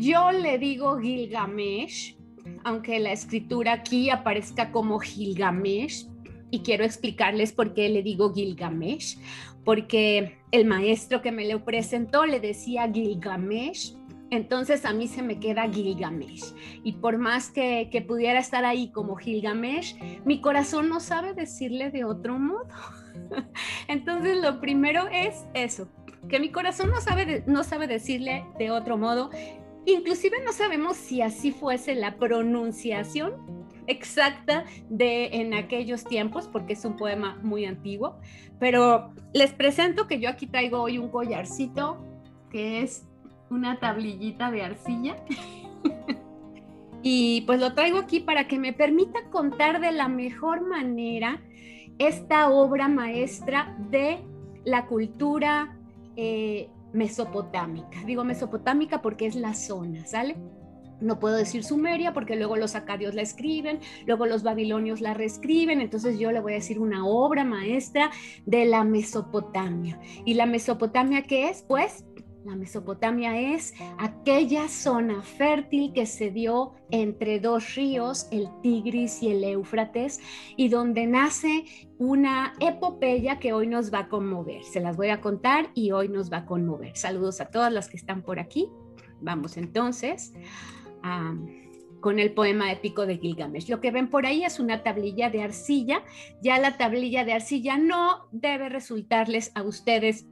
Yo le digo Gilgamesh, aunque la escritura aquí aparezca como Gilgamesh, y quiero explicarles por qué le digo Gilgamesh, porque el maestro que me lo presentó le decía Gilgamesh, entonces a mí se me queda Gilgamesh, y por más que pudiera estar ahí como Gilgamesh, mi corazón no sabe decirle de otro modo. Entonces lo primero es eso, que mi corazón no sabe decirle de otro modo. Inclusive no sabemos si así fuese la pronunciación exacta de en aquellos tiempos, porque es un poema muy antiguo, pero les presento que yo aquí traigo hoy un collarcito que es una tablillita de arcilla y pues lo traigo aquí para que me permita contar de la mejor manera esta obra maestra de la cultura mesopotámica. Digo mesopotámica porque es la zona, ¿sale? No puedo decir Sumeria porque luego los acadios la escriben, luego los babilonios la reescriben, entonces yo le voy a decir una obra maestra de la Mesopotamia. ¿Y la Mesopotamia qué es? Pues la Mesopotamia es aquella zona fértil que se dio entre dos ríos, el Tigris y el Éufrates, y donde nace una epopeya que hoy nos va a conmover. Se las voy a contar y hoy nos va a conmover. Saludos a todas las que están por aquí. Vamos entonces con el poema épico de Gilgamesh. Lo que ven por ahí es una tablilla de arcilla. Ya la tablilla de arcilla no debe resultarles a ustedes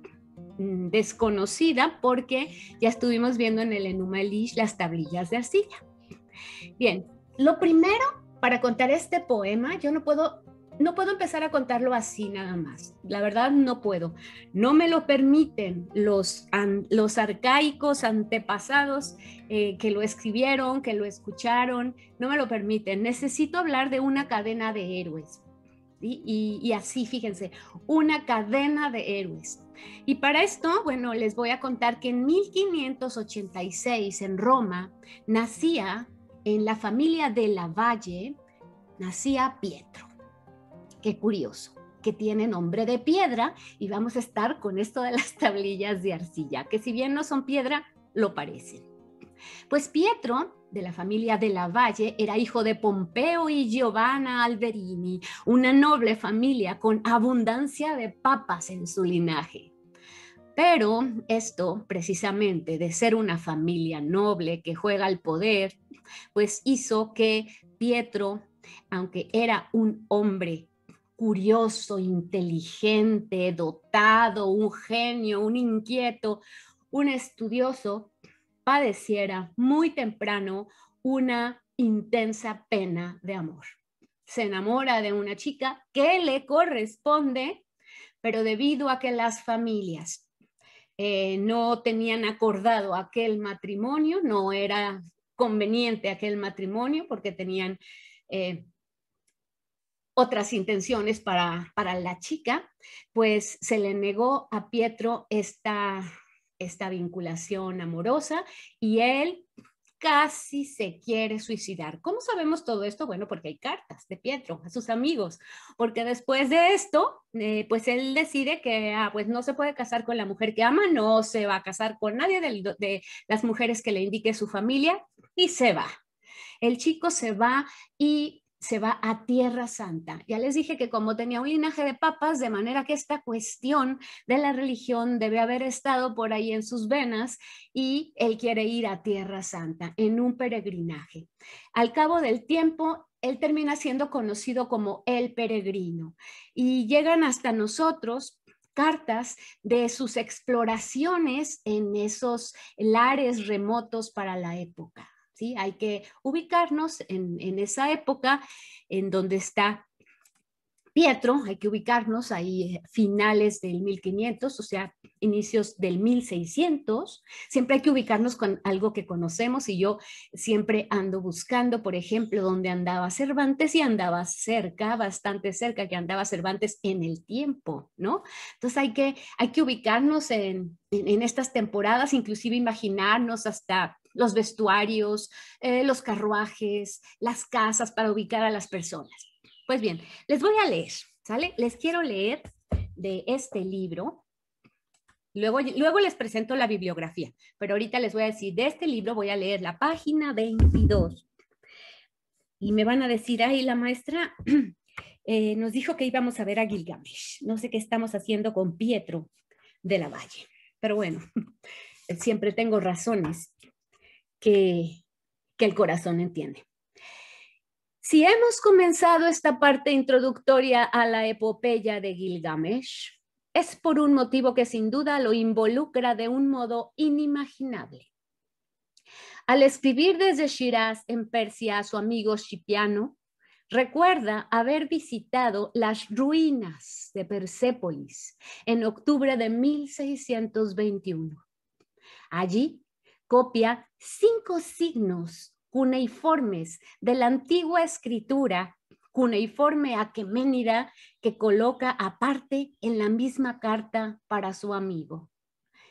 desconocida, porque ya estuvimos viendo en el Enuma Elish las tablillas de arcilla. Bien, lo primero para contar este poema, yo no puedo empezar a contarlo así nada más. La verdad no puedo. No me lo permiten los arcaicos antepasados que lo escribieron, que lo escucharon. No me lo permiten. Necesito hablar de una cadena de héroes. ¿Sí? Y así, fíjense, una cadena de héroes. Y para esto, bueno, les voy a contar que en 1586 en Roma nacía en la familia de Lavalle, nacía Pietro. Qué curioso, que tiene nombre de piedra, y vamos a estar con esto de las tablillas de arcilla, que si bien no son piedra, lo parecen. Pues Pietro, de la familia de Lavalle, era hijo de Pompeo y Giovanna Alberini, una noble familia con abundancia de papas en su linaje. Pero esto, precisamente, de ser una familia noble que juega al poder, pues hizo que Pietro, aunque era un hombre curioso, inteligente, dotado, un genio, un inquieto, un estudioso, padeciera muy temprano una intensa pena de amor. Se enamora de una chica que le corresponde, pero debido a que las familias no tenían acordado aquel matrimonio, no era conveniente aquel matrimonio porque tenían otras intenciones para la chica, pues se le negó a Pietro esta vinculación amorosa y él casi se quiere suicidar. ¿Cómo sabemos todo esto? Bueno, porque hay cartas de Pietro a sus amigos, porque después de esto, pues él decide que pues no se puede casar con la mujer que ama, no se va a casar con nadie de las mujeres que le indique su familia y se va. El chico se va y se va a Tierra Santa. Ya les dije que como tenía un linaje de papas, de manera que esta cuestión de la religión debe haber estado por ahí en sus venas, y él quiere ir a Tierra Santa en un peregrinaje. Al cabo del tiempo, él termina siendo conocido como el peregrino, y llegan hasta nosotros cartas de sus exploraciones en esos lares remotos para la época. ¿Sí? Hay que ubicarnos en esa época en donde está Pietro, hay que ubicarnos ahí finales del 1500, o sea, inicios del 1600. Siempre hay que ubicarnos con algo que conocemos, y yo siempre ando buscando, por ejemplo, dónde andaba Cervantes, y andaba cerca, bastante cerca que andaba Cervantes en el tiempo, ¿no? Entonces hay que ubicarnos en estas temporadas, inclusive imaginarnos hasta los vestuarios, los carruajes, las casas para ubicar a las personas. Pues bien, les voy a leer, ¿sale? Les quiero leer de este libro Luego les presento la bibliografía, pero ahorita les voy a decir, de este libro voy a leer la página 22. Y me van a decir, ay, la maestra nos dijo que íbamos a ver a Gilgamesh. No sé qué estamos haciendo con Pietro de la Valle. Pero bueno, siempre tengo razones que el corazón entiende. Si hemos comenzado esta parte introductoria a la epopeya de Gilgamesh, es por un motivo que sin duda lo involucra de un modo inimaginable. Al escribir desde Shiraz en Persia a su amigo Shipiano, recuerda haber visitado las ruinas de Persépolis en octubre de 1621. Allí copia 5 signos cuneiformes de la antigua escritura cuneiforme aqueménida que coloca aparte en la misma carta para su amigo.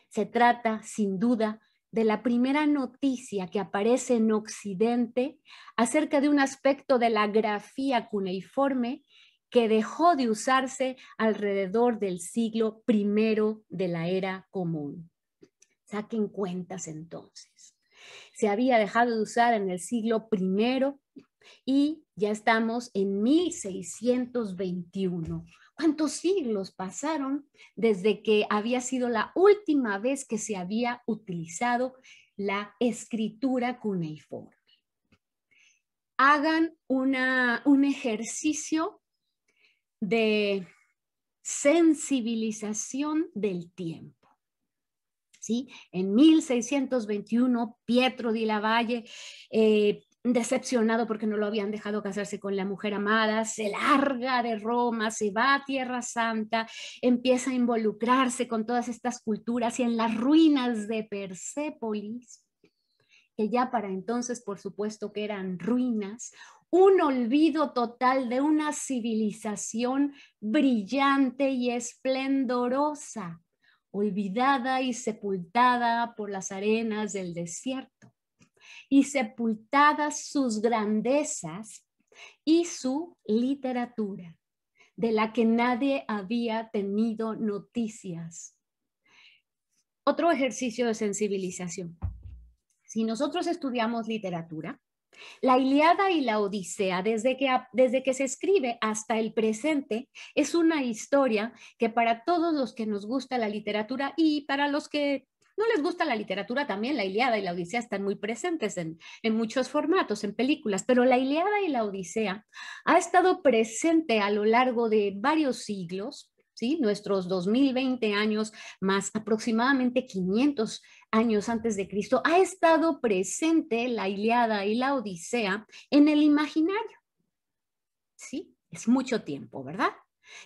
Se trata, sin duda, de la primera noticia que aparece en Occidente acerca de un aspecto de la grafía cuneiforme que dejó de usarse alrededor del siglo I de la era común. Saquen cuentas entonces. Se había dejado de usar en el siglo I y ya estamos en 1621. ¿Cuántos siglos pasaron desde que había sido la última vez que se había utilizado la escritura cuneiforme? Hagan un ejercicio de sensibilización del tiempo. ¿Sí? En 1621, Pietro de la Valle, decepcionado porque no lo habían dejado casarse con la mujer amada, se larga de Roma, se va a Tierra Santa, empieza a involucrarse con todas estas culturas y en las ruinas de Persépolis, que ya para entonces, por supuesto, que eran ruinas, un olvido total de una civilización brillante y esplendorosa, olvidada y sepultada por las arenas del desierto, y sepultadas sus grandezas y su literatura, de la que nadie había tenido noticias. Otro ejercicio de sensibilización. Si nosotros estudiamos literatura, la Ilíada y la Odisea, desde que se escribe hasta el presente, es una historia que para todos los que nos gusta la literatura y para los que no les gusta la literatura también, la Ilíada y la Odisea están muy presentes en muchos formatos, en películas, pero la Ilíada y la Odisea ha estado presente a lo largo de varios siglos, ¿sí? Nuestros 2020 años más aproximadamente 500 años antes de Cristo, ha estado presente la Ilíada y la Odisea en el imaginario. Sí, es mucho tiempo, ¿verdad?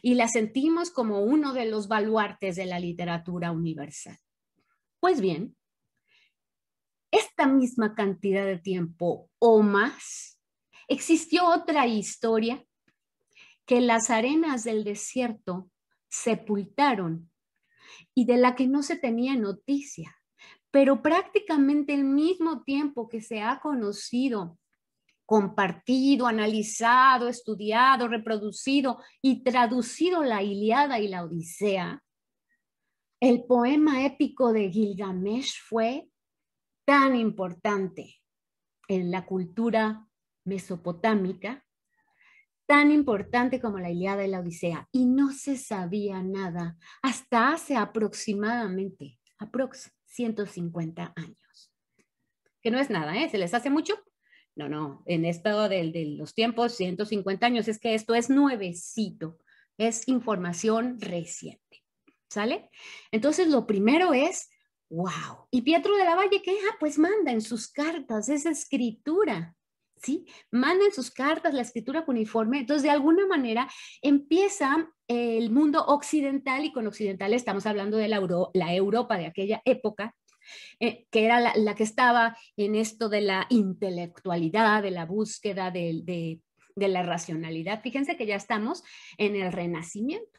Y la sentimos como uno de los baluartes de la literatura universal. Pues bien, esta misma cantidad de tiempo o más, existió otra historia que las arenas del desierto sepultaron y de la que no se tenía noticia. Pero prácticamente el mismo tiempo que se ha conocido, compartido, analizado, estudiado, reproducido y traducido la Ilíada y la Odisea, el poema épico de Gilgamesh fue tan importante en la cultura mesopotámica, tan importante como la Ilíada y la Odisea, y no se sabía nada hasta hace aproximadamente, 150 años, que no es nada, ¿eh? ¿Se les hace mucho? No, no, en esto de los tiempos, 150 años, es que esto es nuevecito, es información reciente, ¿sale? Entonces lo primero es, wow, y Pietro de la Valle, ¿qué? Ah, pues manda en sus cartas esa escritura, ¿sí? Manda en sus cartas la escritura cuneiforme, entonces de alguna manera empieza el mundo occidental, y con occidental estamos hablando de la Europa de aquella época, que era la que estaba en esto de la intelectualidad, de la búsqueda de la racionalidad. Fíjense que ya estamos en el Renacimiento.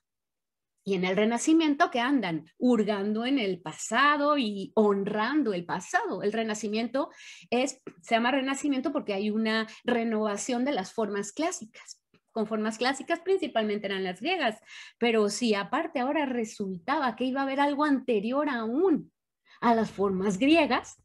Y en el Renacimiento que andan hurgando en el pasado y honrando el pasado. El Renacimiento se llama Renacimiento porque hay una renovación de las formas clásicas. con formas clásicas principalmente eran las griegas, pero si aparte ahora resultaba que iba a haber algo anterior aún a las formas griegas,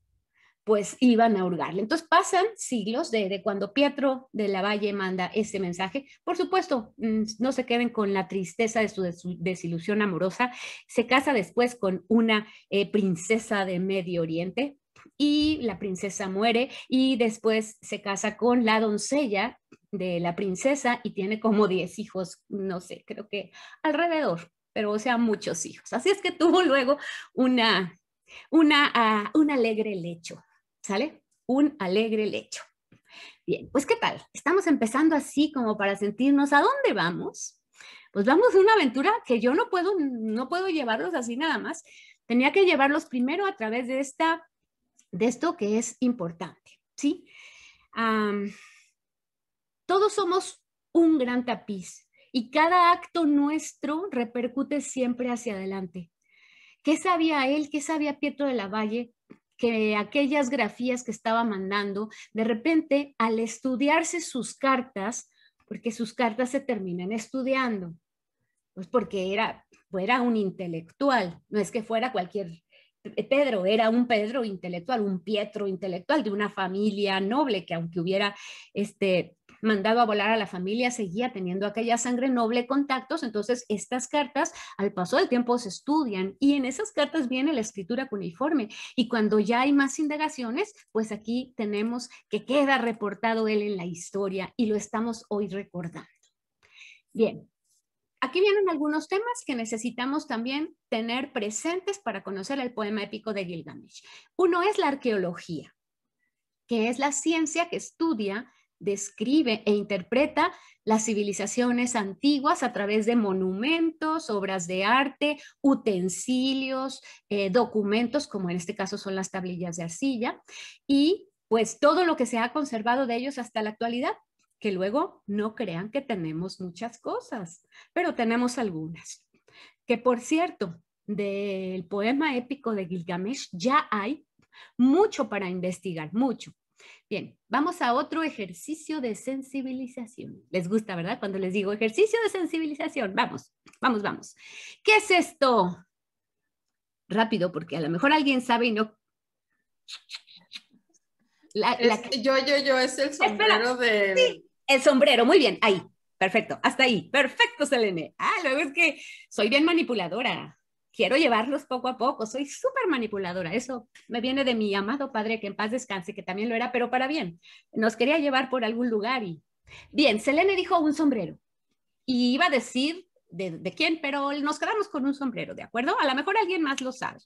pues iban a hurgarle. Entonces pasan siglos de cuando Pietro de la Valle manda ese mensaje. Por supuesto, no se queden con la tristeza de su desilusión amorosa. Se casa después con una princesa de Medio Oriente y la princesa muere y después se casa con la doncella de la princesa y tiene como 10 hijos, no sé, creo que alrededor, pero o sea, muchos hijos. Así es que tuvo luego un alegre lecho. ¿Sale? Un alegre lecho. Bien, pues ¿qué tal? Estamos empezando así como para sentirnos, ¿a dónde vamos? Pues vamos a una aventura que yo no puedo llevarlos así nada más. Tenía que llevarlos primero a través de esto que es importante, ¿sí? Todos somos un gran tapiz y cada acto nuestro repercute siempre hacia adelante. ¿Qué sabía él? ¿Qué sabía Pietro de la Valle? Que aquellas grafías que estaba mandando, de repente al estudiarse sus cartas, porque sus cartas se terminan estudiando, pues porque era un intelectual, no es que fuera cualquier Pedro, era un Pedro intelectual, un Pietro intelectual de una familia noble que aunque hubiera mandado a volar a la familia, seguía teniendo aquella sangre noble, contactos. Entonces estas cartas al paso del tiempo se estudian y en esas cartas viene la escritura cuneiforme y cuando ya hay más indagaciones, pues aquí tenemos que queda reportado él en la historia y lo estamos hoy recordando. Bien. Aquí vienen algunos temas que necesitamos también tener presentes para conocer el poema épico de Gilgamesh. Uno es la arqueología, que es la ciencia que estudia, describe e interpreta las civilizaciones antiguas a través de monumentos, obras de arte, utensilios, documentos, como en este caso son las tablillas de arcilla, y pues todo lo que se ha conservado de ellos hasta la actualidad. Que luego no crean que tenemos muchas cosas, pero tenemos algunas. Que por cierto, del poema épico de Gilgamesh ya hay mucho para investigar, mucho. Bien, vamos a otro ejercicio de sensibilización. ¿Les gusta, verdad? Cuando les digo ejercicio de sensibilización, vamos, vamos, vamos. ¿Qué es esto? Rápido, porque a lo mejor alguien sabe y no... Yo, es el sombrero. Espera, de... Sí, el sombrero, muy bien, ahí, perfecto, hasta ahí, perfecto, Selene. Luego es que soy bien manipuladora, quiero llevarlos poco a poco, soy súper manipuladora, eso me viene de mi amado padre, que en paz descanse, que también lo era, pero para bien. Nos quería llevar por algún lugar y... Bien, Selene dijo un sombrero, y iba a decir de quién, pero nos quedamos con un sombrero, ¿de acuerdo? A lo mejor alguien más lo sabe,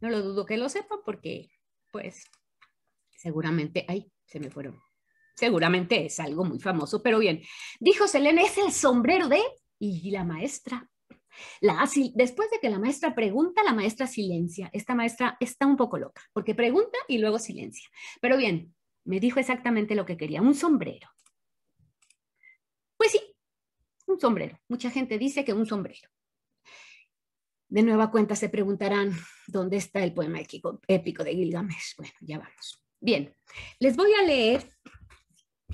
no lo dudo que lo sepan porque, pues... Seguramente, ay, se me fueron. Seguramente es algo muy famoso, pero bien. Dijo Selene, es el sombrero de... Y la maestra. Después de que la maestra pregunta, la maestra silencia. Esta maestra está un poco loca, porque pregunta y luego silencia. Pero bien, me dijo exactamente lo que quería, un sombrero. Pues sí, un sombrero. Mucha gente dice que un sombrero. De nueva cuenta se preguntarán, ¿dónde está el poema épico de Gilgamesh? Bueno, ya vamos. Bien, les voy a leer,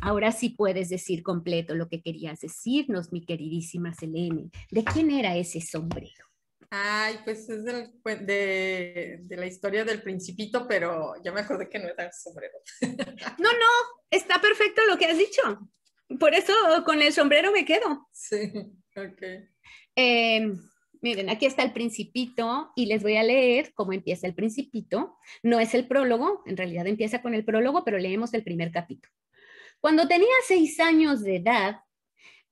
ahora sí puedes decir completo lo que querías decirnos, mi queridísima Selene. ¿De quién era ese sombrero? Ay, pues es de la historia del Principito, pero ya me acordé que no era el sombrero. No, está perfecto lo que has dicho. Por eso con el sombrero me quedo. Sí, ok. Miren, aquí está el Principito y les voy a leer cómo empieza el Principito. No es el prólogo, en realidad empieza con el prólogo, pero leemos el primer capítulo. Cuando tenía 6 años de edad,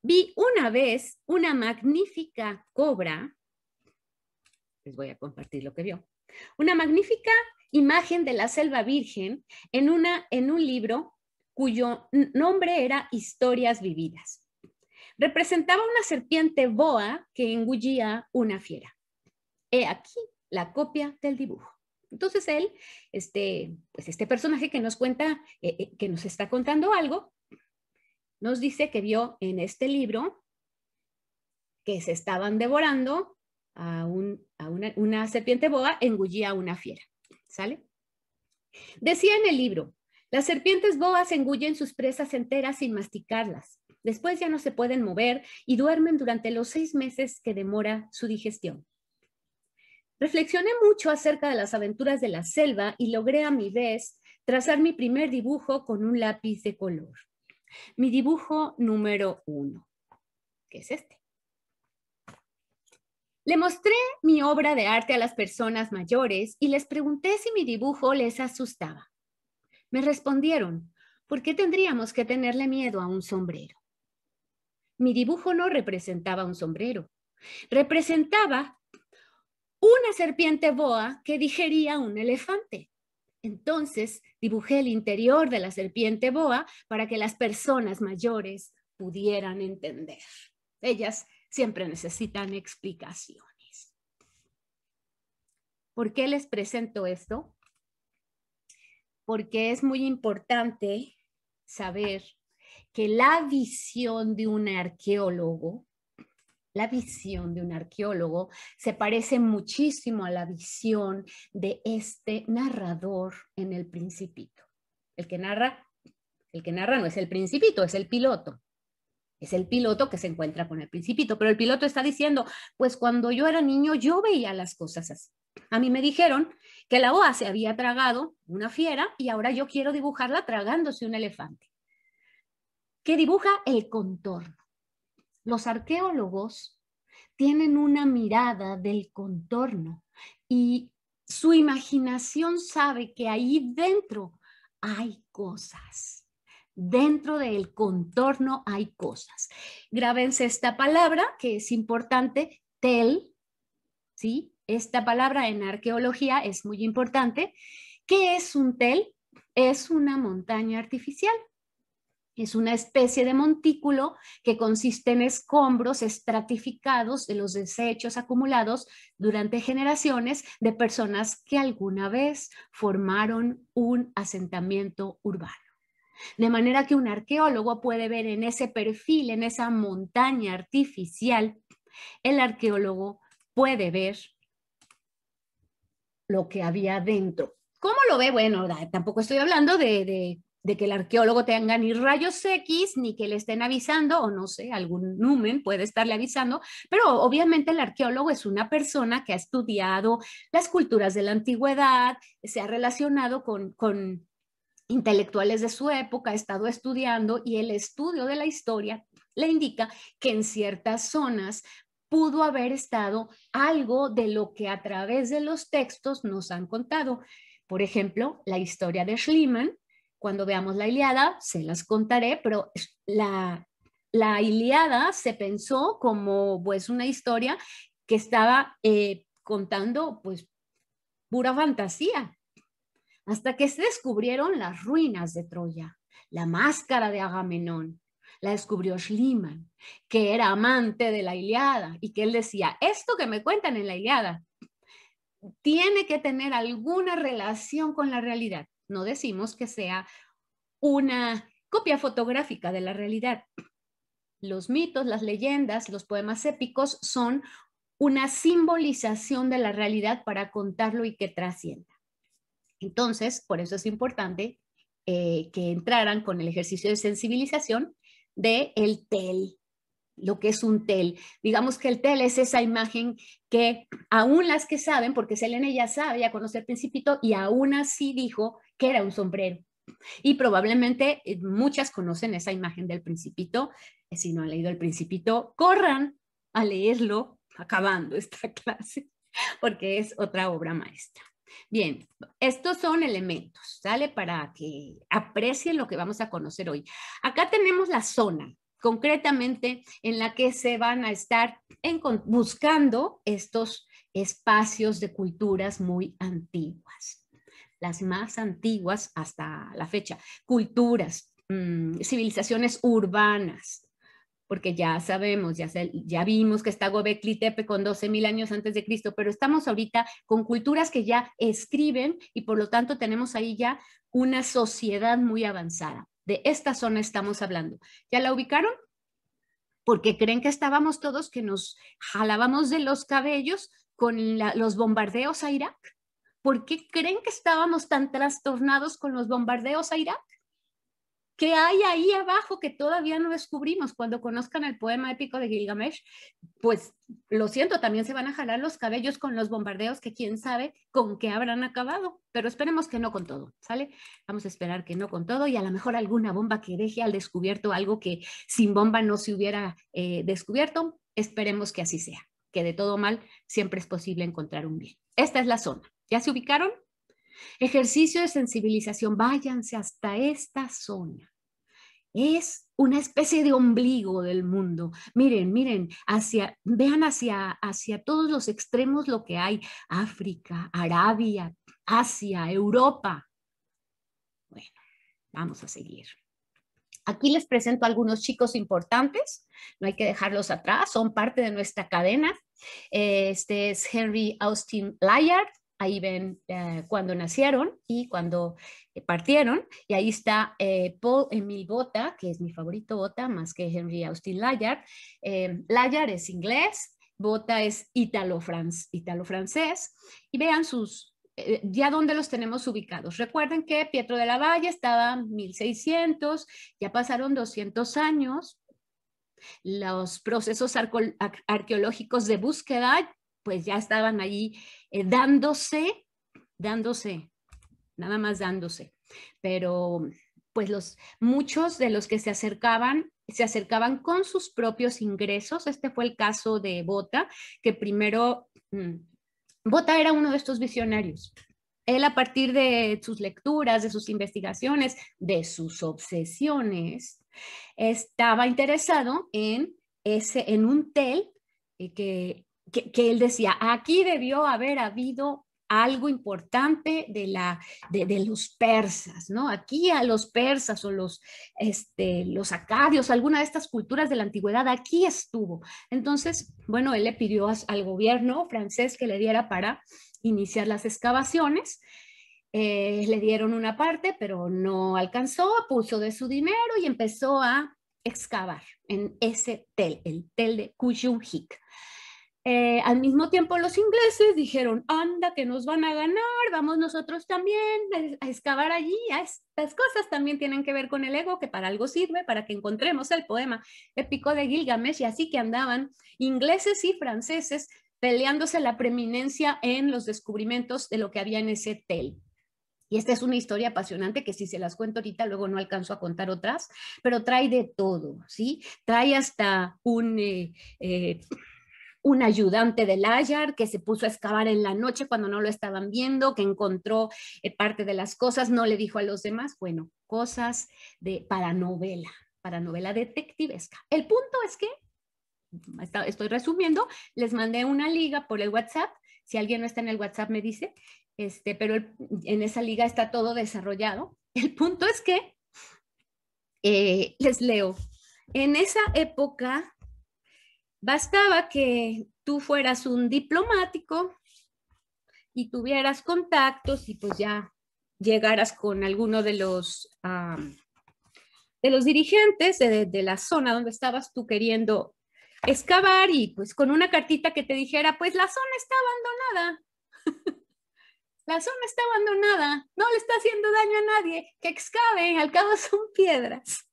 vi una vez una magnífica cobra. Les voy a compartir lo que vio. Una magnífica imagen de la selva virgen en un libro cuyo nombre era Historias Vividas. Representaba una serpiente boa que engullía una fiera. He aquí la copia del dibujo. Entonces él, este personaje que nos cuenta, que nos está contando algo, nos dice que vio en este libro que se estaban devorando a una serpiente boa, engullía a una fiera. ¿Sale? Decía en el libro, las serpientes boas engullen sus presas enteras sin masticarlas. Después ya no se pueden mover y duermen durante los 6 meses que demora su digestión. Reflexioné mucho acerca de las aventuras de la selva y logré a mi vez trazar mi primer dibujo con un lápiz de color. Mi dibujo número 1, que es este. Le mostré mi obra de arte a las personas mayores y les pregunté si mi dibujo les asustaba. Me respondieron, ¿por qué tendríamos que tenerle miedo a un sombrero? Mi dibujo no representaba un sombrero, representaba una serpiente boa que digería un elefante. Entonces dibujé el interior de la serpiente boa para que las personas mayores pudieran entender. Ellas siempre necesitan explicaciones. ¿Por qué les presento esto? Porque es muy importante saber que la visión de un arqueólogo se parece muchísimo a la visión de este narrador en El Principito. El que narra no es el Principito, es el piloto. Es el piloto que se encuentra con el Principito, pero el piloto está diciendo, pues cuando yo era niño yo veía las cosas así. A mí me dijeron que la boa se había tragado una fiera y ahora yo quiero dibujarla tragándose un elefante. ¿Qué dibuja? El contorno. Los arqueólogos tienen una mirada del contorno y su imaginación sabe que ahí dentro hay cosas. Dentro del contorno hay cosas. Grábense esta palabra que es importante, tel, ¿sí? Esta palabra en arqueología es muy importante. ¿Qué es un tel? Es una montaña artificial. Es una especie de montículo que consiste en escombros estratificados de los desechos acumulados durante generaciones de personas que alguna vez formaron un asentamiento urbano. De manera que un arqueólogo puede ver en ese perfil, en esa montaña artificial, el arqueólogo puede ver lo que había dentro. ¿Cómo lo ve? Bueno, tampoco estoy hablando de que el arqueólogo tenga ni rayos X, ni que le estén avisando, o no sé, algún numen puede estarle avisando, pero obviamente el arqueólogo es una persona que ha estudiado las culturas de la antigüedad, se ha relacionado con intelectuales de su época, ha estado estudiando, y el estudio de la historia le indica que en ciertas zonas pudo haber estado algo de lo que a través de los textos nos han contado. Por ejemplo, la historia de Schliemann. Cuando veamos la Ilíada, se las contaré, pero la Ilíada se pensó como pues, una historia que estaba contando pues, pura fantasía, hasta que se descubrieron las ruinas de Troya, la máscara de Agamenón. La descubrió Schliemann, que era amante de la Ilíada, y que él decía, esto que me cuentan en la Ilíada tiene que tener alguna relación con la realidad. No decimos que sea una copia fotográfica de la realidad. Los mitos, las leyendas, los poemas épicos son una simbolización de la realidad para contarlo y que trascienda. Entonces, por eso es importante que entraran con el ejercicio de sensibilización del tel, lo que es un tel. Digamos que el tel es esa imagen que aún las que saben, porque Selene ya sabe, ya conoce el Principito, y aún así dijo que era un sombrero. Y probablemente muchas conocen esa imagen del Principito. Si no han leído El Principito, corran a leerlo acabando esta clase, porque es otra obra maestra. Bien, estos son elementos, ¿sale? Para que aprecien lo que vamos a conocer hoy. Acá tenemos la zona, concretamente, en la que se van a estar buscando estos espacios de culturas muy antiguas. Las más antiguas hasta la fecha, culturas, civilizaciones urbanas, porque ya sabemos, ya vimos que está Göbekli Tepe con 12.000 años antes de Cristo, pero estamos ahorita con culturas que ya escriben y por lo tanto tenemos ahí ya una sociedad muy avanzada. De esta zona estamos hablando. ¿Ya la ubicaron? Porque creen que estábamos todos que nos jalábamos de los cabellos con los bombardeos a Irak. ¿Por qué creen que estábamos tan trastornados con los bombardeos a Irak? ¿Qué hay ahí abajo que todavía no descubrimos? Cuando conozcan el poema épico de Gilgamesh, pues lo siento, también se van a jalar los cabellos con los bombardeos que quién sabe con qué habrán acabado, pero esperemos que no con todo, ¿sale? Vamos a esperar que no con todo y a lo mejor alguna bomba que deje al descubierto algo que sin bomba no se hubiera descubierto. Esperemos que así sea, que de todo mal siempre es posible encontrar un bien. Esta es la zona. ¿Ya se ubicaron? Ejercicio de sensibilización, váyanse hasta esta zona. Es una especie de ombligo del mundo. Miren, miren, vean hacia todos los extremos lo que hay. África, Arabia, Asia, Europa. Bueno, vamos a seguir. Aquí les presento a algunos chicos importantes, no hay que dejarlos atrás, son parte de nuestra cadena. Este es Henry Austin Layard. Ahí ven cuando nacieron y cuando partieron. Y ahí está Paul Emile Botta, que es mi favorito Botta, más que Henry Austin Layard. Layard es inglés, Botta es italo-francés. Y vean sus, ya dónde los tenemos ubicados. Recuerden que Pietro de la Valle estaba en 1600, ya pasaron 200 años. Los procesos arqueológicos de búsqueda pues ya estaban allí dándose, nada más dándose. Pero pues muchos de los que se acercaban con sus propios ingresos. Este fue el caso de Botta, que primero, Botta era uno de estos visionarios. Él, a partir de sus lecturas, de sus investigaciones, de sus obsesiones, estaba interesado en un tel que él decía, aquí debió haber habido algo importante de los persas, ¿no? Aquí a los persas o los acadios, alguna de estas culturas de la antigüedad, aquí estuvo. Entonces, bueno, él le pidió al gobierno francés que le diera para iniciar las excavaciones. Le dieron una parte, pero no alcanzó, puso de su dinero y empezó a excavar en ese tel, el tel de Kujunhik. Al mismo tiempo los ingleses dijeron, anda que nos van a ganar, vamos nosotros también a excavar allí. Estas cosas también tienen que ver con el ego, que para algo sirve, para que encontremos el poema épico de Gilgamesh. Y así que andaban ingleses y franceses peleándose la preeminencia en los descubrimientos de lo que había en ese tel. Y esta es una historia apasionante que si se las cuento ahorita luego no alcanzo a contar otras, pero trae de todo, ¿sí? Trae hasta un ayudante de Layard que se puso a excavar en la noche cuando no lo estaban viendo, que encontró parte de las cosas, no le dijo a los demás. Bueno, cosas para novela detectivesca. El punto es que, estoy resumiendo, les mandé una liga por el WhatsApp, si alguien no está en el WhatsApp me dice, pero en esa liga está todo desarrollado. El punto es que, les leo, en esa época bastaba que tú fueras un diplomático y tuvieras contactos y pues ya llegaras con alguno de los dirigentes de la zona donde estabas tú queriendo excavar y pues con una cartita que te dijera, pues la zona está abandonada, la zona está abandonada, no le está haciendo daño a nadie, que excaven, al cabo son piedras.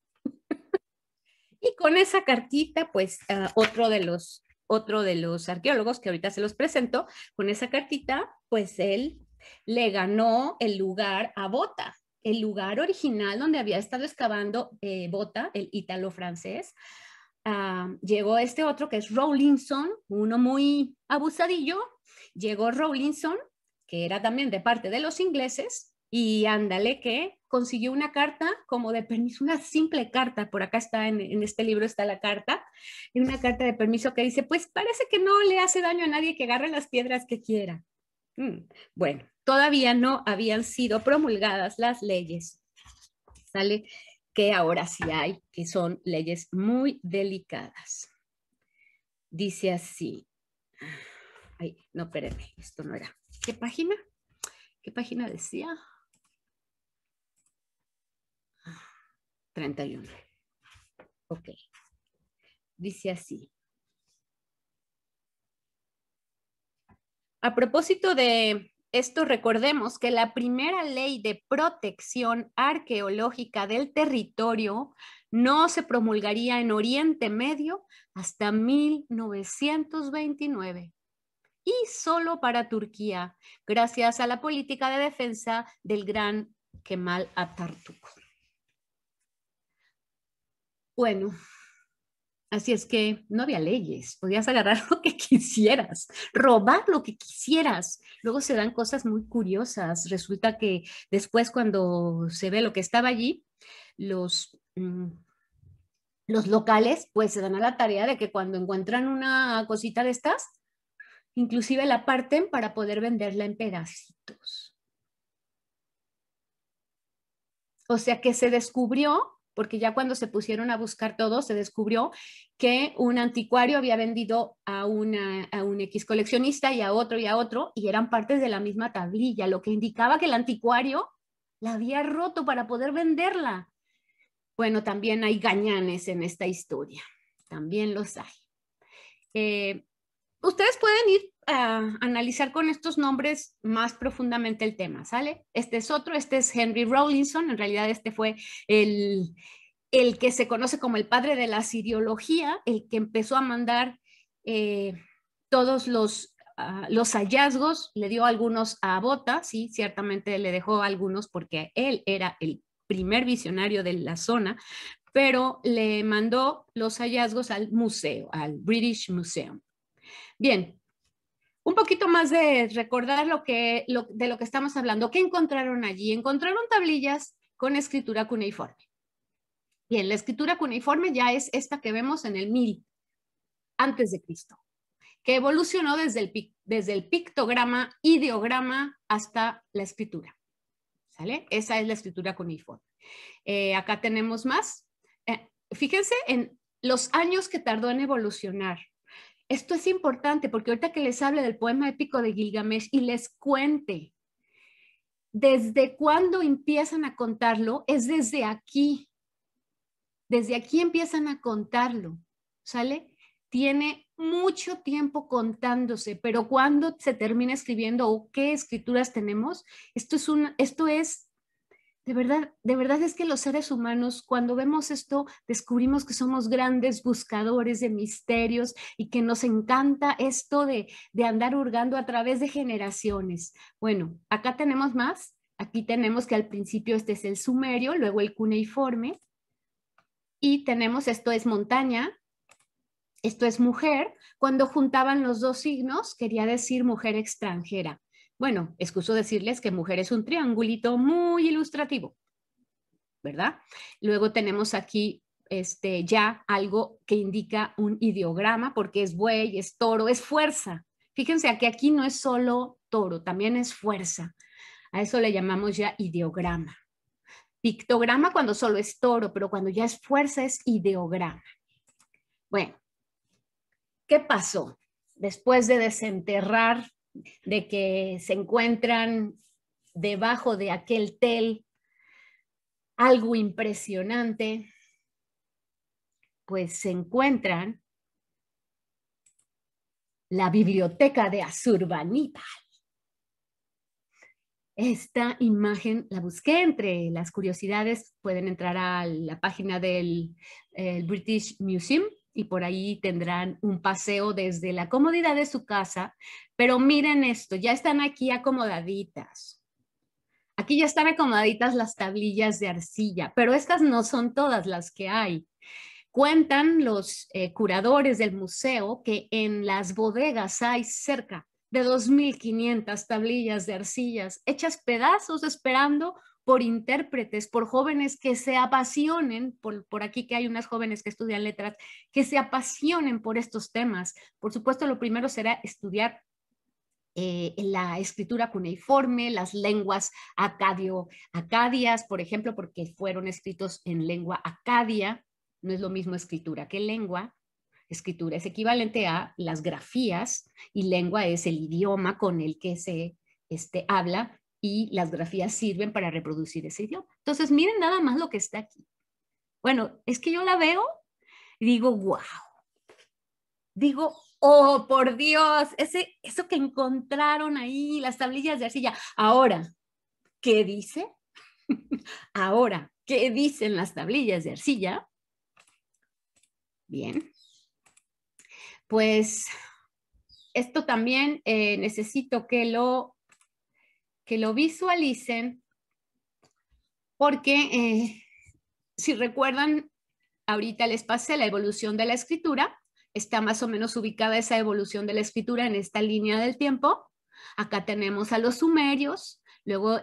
Y con esa cartita, pues otro de los arqueólogos que ahorita se los presento, con esa cartita, pues él le ganó el lugar a Botta, el lugar original donde había estado excavando Botta, el ítalo-francés. Llegó este otro que es Rawlinson, uno muy abusadillo. Llegó Rawlinson, que era también de parte de los ingleses, y ándale que consiguió una carta como de permiso, una simple carta, por acá está, en este libro está la carta, una carta de permiso que dice, pues parece que no le hace daño a nadie que agarre las piedras que quiera. Bueno, todavía no habían sido promulgadas las leyes, ¿sale? Que ahora sí hay, que son leyes muy delicadas. Dice así, ay, no, espérenme, esto no era, ¿qué página decía? 31. Ok. Dice así. A propósito de Esto recordemos que la primera ley de protección arqueológica del territorio no se promulgaría en Oriente Medio hasta 1929 y solo para Turquía, gracias a la política de defensa del gran Kemal Atatürk. Bueno, así es que no había leyes, podías agarrar lo que quisieras, robar lo que quisieras. Luego se dan cosas muy curiosas. Resulta que después, cuando se ve lo que estaba allí, los locales pues se dan a la tarea de que cuando encuentran una cosita de estas, inclusive la parten para poder venderla en pedacitos. O sea que se descubrió, porque ya cuando se pusieron a buscar todo, se descubrió que un anticuario había vendido a un X coleccionista y a otro, y eran partes de la misma tablilla, lo que indicaba que el anticuario la había roto para poder venderla. Bueno, también hay gañanes en esta historia, también los hay. Ustedes pueden ir a analizar con estos nombres más profundamente el tema, ¿sale? Este es otro, este es Henry Rawlinson, en realidad este fue el que se conoce como el padre de la asiriología, el que empezó a mandar todos los hallazgos, le dio algunos a Botta, sí, ciertamente le dejó algunos porque él era el primer visionario de la zona, pero le mandó los hallazgos al museo, al British Museum. Bien, un poquito más de recordar de lo que estamos hablando. ¿Qué encontraron allí? Encontraron tablillas con escritura cuneiforme. Bien, la escritura cuneiforme ya es esta que vemos en el 1000 antes de Cristo, que evolucionó desde el pictograma, ideograma, hasta la escritura. ¿Sale? Esa es la escritura cuneiforme. Acá tenemos más. Fíjense en los años que tardó en evolucionar. Esto es importante porque ahorita que les hable del poema épico de Gilgamesh y les cuente desde cuándo empiezan a contarlo, es desde aquí. Desde aquí empiezan a contarlo, ¿sale? Tiene mucho tiempo contándose, pero cuando se termina escribiendo o qué escrituras tenemos, esto es de verdad es que los seres humanos, cuando vemos esto, descubrimos que somos grandes buscadores de misterios y que nos encanta esto de andar hurgando a través de generaciones. Bueno, acá tenemos más. Aquí tenemos que al principio este es el sumerio, luego el cuneiforme. Y tenemos esto es montaña, esto es mujer. Cuando juntaban los dos signos, quería decir mujer extranjera. Bueno, excuso decirles que mujer es un triangulito muy ilustrativo, ¿verdad? Luego tenemos aquí ya algo que indica un ideograma, porque es buey, es toro, es fuerza. Fíjense que aquí no es solo toro, también es fuerza. A eso le llamamos ya ideograma. Pictograma cuando solo es toro, pero cuando ya es fuerza es ideograma. Bueno, ¿qué pasó? Después de desenterrar, de que se encuentran debajo de aquel tel algo impresionante, pues se encuentran la biblioteca de Asurbanipal. Esta imagen la busqué entre las curiosidades, pueden entrar a la página del British Museum, y por ahí tendrán un paseo desde la comodidad de su casa. Pero miren esto, ya están aquí acomodaditas. Aquí ya están acomodaditas las tablillas de arcilla, pero estas no son todas las que hay. Cuentan los curadores del museo que en las bodegas hay cerca de 2.500 tablillas de arcillas hechas pedazos esperando por intérpretes, por jóvenes que se apasionen, por aquí que hay unas jóvenes que estudian letras, que se apasionen por estos temas. Por supuesto, lo primero será estudiar la escritura cuneiforme, las lenguas acadias, por ejemplo, porque fueron escritos en lengua acadia, no es lo mismo escritura que lengua. Escritura es equivalente a las grafías y lengua es el idioma con el que se habla, y las grafías sirven para reproducir ese idioma. Entonces, miren nada más lo que está aquí. Bueno, es que yo la veo y digo, wow. Digo, Oh, por Dios, eso que encontraron ahí, las tablillas de arcilla. Ahora, ¿qué dice? Ahora, ¿qué dicen las tablillas de arcilla? Bien. Pues esto también necesito que lo visualicen, porque si recuerdan, ahorita les pasé la evolución de la escritura. Está más o menos ubicada esa evolución de la escritura en esta línea del tiempo. Acá tenemos a los sumerios, luego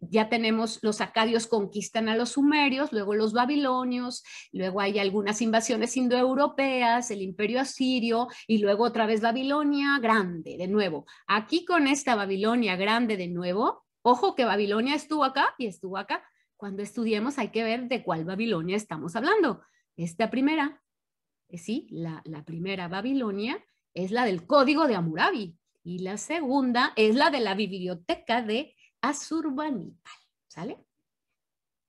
ya tenemos los acadios conquistan a los sumerios, luego los babilonios, luego hay algunas invasiones indoeuropeas, el imperio asirio y luego otra vez Babilonia grande de nuevo. Aquí con esta Babilonia grande de nuevo, ojo que Babilonia estuvo acá y estuvo acá. Cuando estudiemos hay que ver de cuál Babilonia estamos hablando. Esta primera. Sí, la primera Babilonia es la del código de Hammurabi y la segunda es la de la biblioteca de Asurbanipal, ¿sale?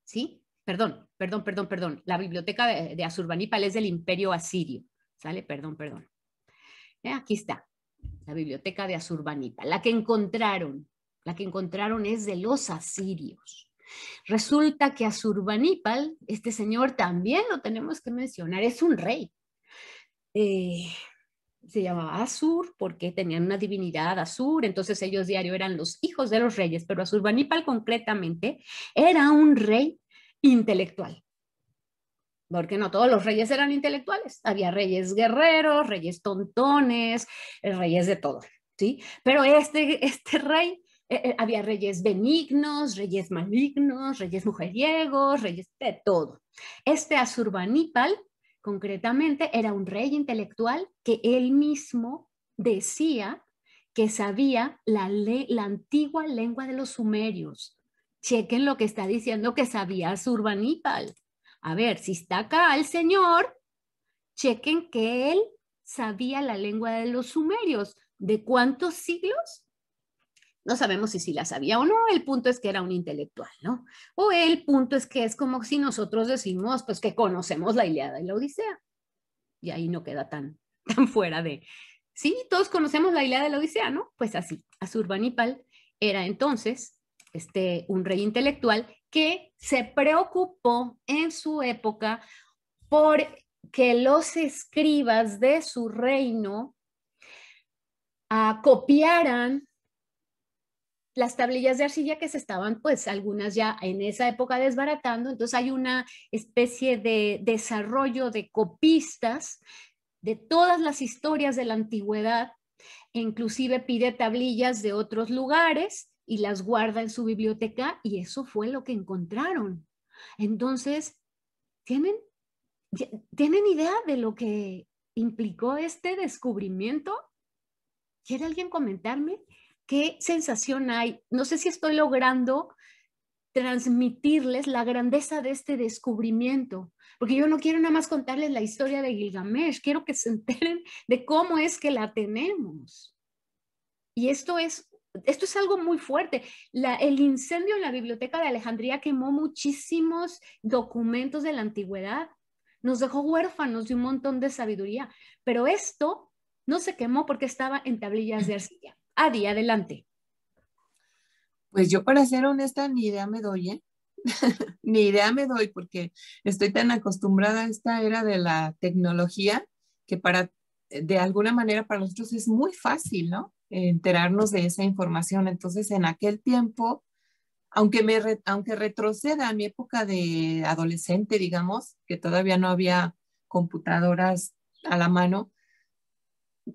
Sí, perdón. La biblioteca de Asurbanipal es del imperio asirio, ¿sale? Perdón. Aquí está, la biblioteca de Asurbanipal, la que encontraron es de los asirios. Resulta que Asurbanipal, este señor también lo tenemos que mencionar, es un rey. Se llamaba Asur porque tenían una divinidad Asur, entonces ellos diario eran los hijos de los reyes, pero Asurbanipal concretamente era un rey intelectual. Porque no todos los reyes eran intelectuales, había reyes guerreros, reyes tontones, reyes de todo, ¿sí? Pero este rey... había reyes benignos, reyes malignos, reyes mujeriegos, reyes de todo. Este Asurbanipal, concretamente, era un rey intelectual que él mismo decía que sabía la antigua lengua de los sumerios. Chequen lo que está diciendo que sabía Asurbanipal. A ver, si está acá el señor, chequen que él sabía la lengua de los sumerios. ¿De cuántos siglos? No sabemos si la sabía o no, el punto es que era un intelectual, ¿no? O el punto es que es como si nosotros decimos, pues, que conocemos la Ilíada y la Odisea. Y ahí no queda tan fuera de... Sí, todos conocemos la Ilíada y la Odisea, ¿no? Pues así, Asurbanipal era entonces un rey intelectual que se preocupó en su época por que los escribas de su reino copiaran las tablillas de arcilla que se estaban, pues algunas ya en esa época desbaratando. Entonces hay una especie de desarrollo de copistas de todas las historias de la antigüedad, e inclusive pide tablillas de otros lugares y las guarda en su biblioteca, y eso fue lo que encontraron. Entonces, ¿tienen idea de lo que implicó este descubrimiento? ¿Quiere alguien comentarme? ¿Qué sensación hay? No sé si estoy logrando transmitirles la grandeza de este descubrimiento, porque yo no quiero nada más contarles la historia de Gilgamesh, quiero que se enteren de cómo es que la tenemos. Y esto es algo muy fuerte. El incendio en la biblioteca de Alejandría quemó muchísimos documentos de la antigüedad, nos dejó huérfanos de un montón de sabiduría, pero esto no se quemó porque estaba en tablillas de arcilla. Adi, adelante. Pues yo, para ser honesta, ni idea me doy, ¿eh? Ni idea me doy, porque estoy tan acostumbrada a esta era de la tecnología que de alguna manera para nosotros es muy fácil, ¿no? Enterarnos de esa información. Entonces, en aquel tiempo, aunque retroceda a mi época de adolescente, digamos, que todavía no había computadoras a la mano,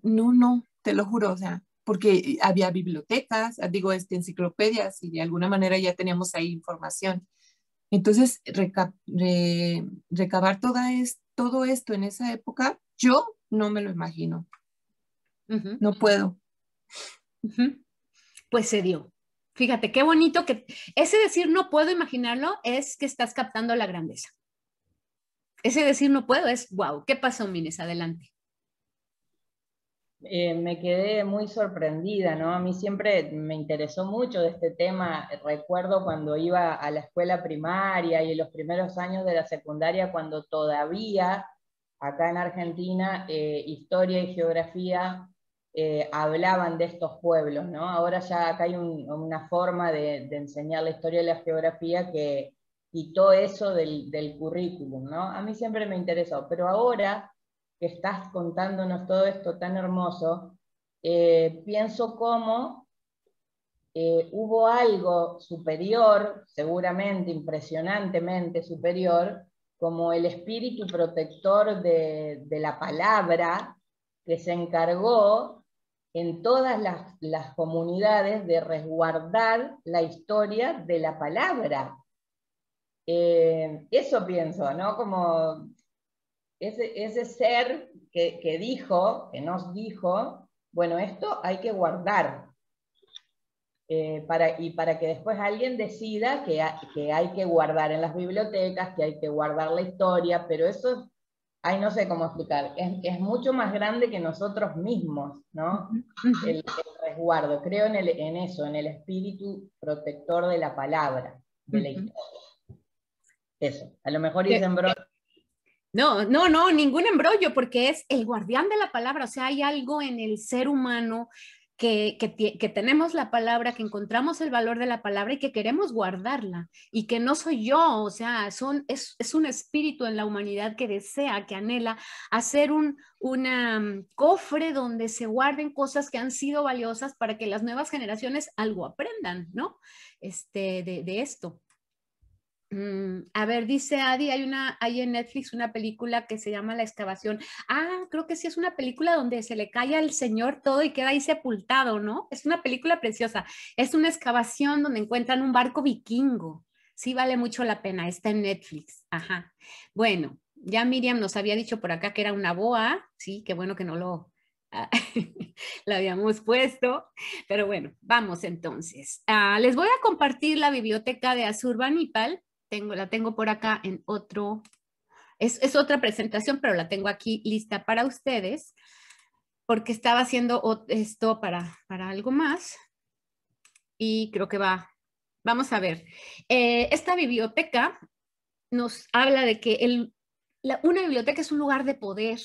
no, te lo juro, o sea, porque había bibliotecas, digo, enciclopedias, y de alguna manera ya teníamos ahí información. Entonces, recabar todo esto en esa época, yo no me lo imagino. Uh-huh. No puedo. Uh-huh. Pues se dio. Fíjate, qué bonito que... Ese decir no puedo imaginarlo es que estás captando la grandeza. Ese decir no puedo es wow. ¿Qué pasó, Mines? Adelante. Me quedé muy sorprendida, ¿no? A mí siempre me interesó mucho de este tema. Recuerdo cuando iba a la escuela primaria y en los primeros años de la secundaria, cuando todavía Acá en Argentina, historia y geografía hablaban de estos pueblos, ¿no? Ahora ya acá hay una forma de enseñar la historia y la geografía que quitó eso del currículum, ¿no? A mí siempre me interesó, pero ahora que estás contándonos todo esto tan hermoso, pienso cómo hubo algo superior, seguramente, impresionantemente superior, como el espíritu protector de la palabra, que se encargó en todas las comunidades de resguardar la historia de la palabra. Eso pienso, ¿no? Como ese ser que dijo, que nos dijo, bueno, esto hay que guardar, para que después alguien decida que hay que guardar en las bibliotecas, que hay que guardar la historia, pero eso, ay, no sé cómo explicar, es mucho más grande que nosotros mismos, ¿no? El resguardo, creo en eso, en el espíritu protector de la palabra, de la historia. Eso, a lo mejor hice embrollo. No, ningún embrollo, porque es el guardián de la palabra, o sea, hay algo en el ser humano que tenemos la palabra, que encontramos el valor de la palabra y que queremos guardarla, y que no soy yo, o sea, es un espíritu en la humanidad que desea, que anhela hacer un cofre donde se guarden cosas que han sido valiosas para que las nuevas generaciones algo aprendan, ¿no? De esto. A ver, dice Adi, hay en Netflix una película que se llama La excavación. Ah, creo que sí, es una película donde se le cae al señor todo y queda ahí sepultado, ¿no? Es una película preciosa. Es una excavación donde encuentran un barco vikingo. Sí, vale mucho la pena. Está en Netflix. Ajá. Bueno, ya Miriam nos había dicho por acá que era una boa. Sí, qué bueno que no lo habíamos puesto, pero bueno, vamos entonces. Les voy a compartir la biblioteca de Azurbanipal. La tengo por acá en otro, es otra presentación, pero la tengo aquí lista para ustedes, porque estaba haciendo esto para algo más, y creo que vamos a ver. Esta biblioteca nos habla de que una biblioteca es un lugar de poder,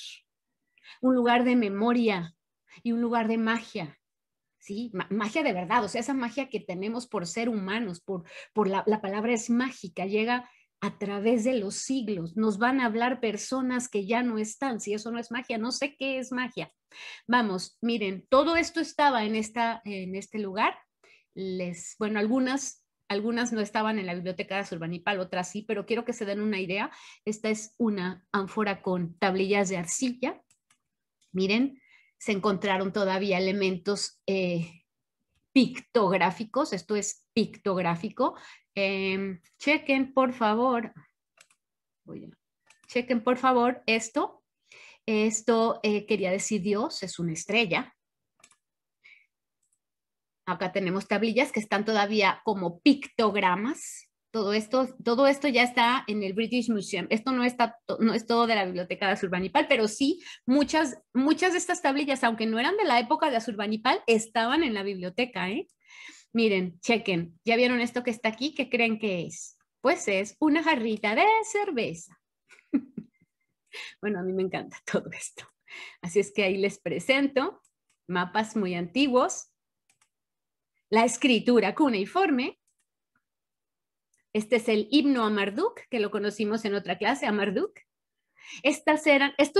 un lugar de memoria y un lugar de magia. Sí, magia de verdad, o sea, esa magia que tenemos por ser humanos, por la palabra es mágica, llega a través de los siglos, nos van a hablar personas que ya no están, si eso no es magia, no sé qué es magia. Vamos, miren, todo esto estaba en este lugar, bueno, algunas no estaban en la biblioteca de Azurbanipal, otras sí, pero quiero que se den una idea. Esta es una ánfora con tablillas de arcilla, miren. Se encontraron todavía elementos pictográficos, esto es pictográfico. Chequen por favor esto. Esto quería decir Dios, es una estrella. Acá tenemos tablillas que están todavía como pictogramas. Todo esto ya está en el British Museum. Esto no es todo de la biblioteca de Azurbanipal, pero sí muchas de estas tablillas, aunque no eran de la época de Azurbanipal, estaban en la biblioteca, ¿eh? Miren, chequen. ¿Ya vieron esto que está aquí? ¿Qué creen que es? Pues es una jarrita de cerveza. Bueno, a mí me encanta todo esto. Así es que ahí les presento mapas muy antiguos, la escritura cuneiforme. Este es el himno a Marduk, que lo conocimos en otra clase, a Marduk. Esto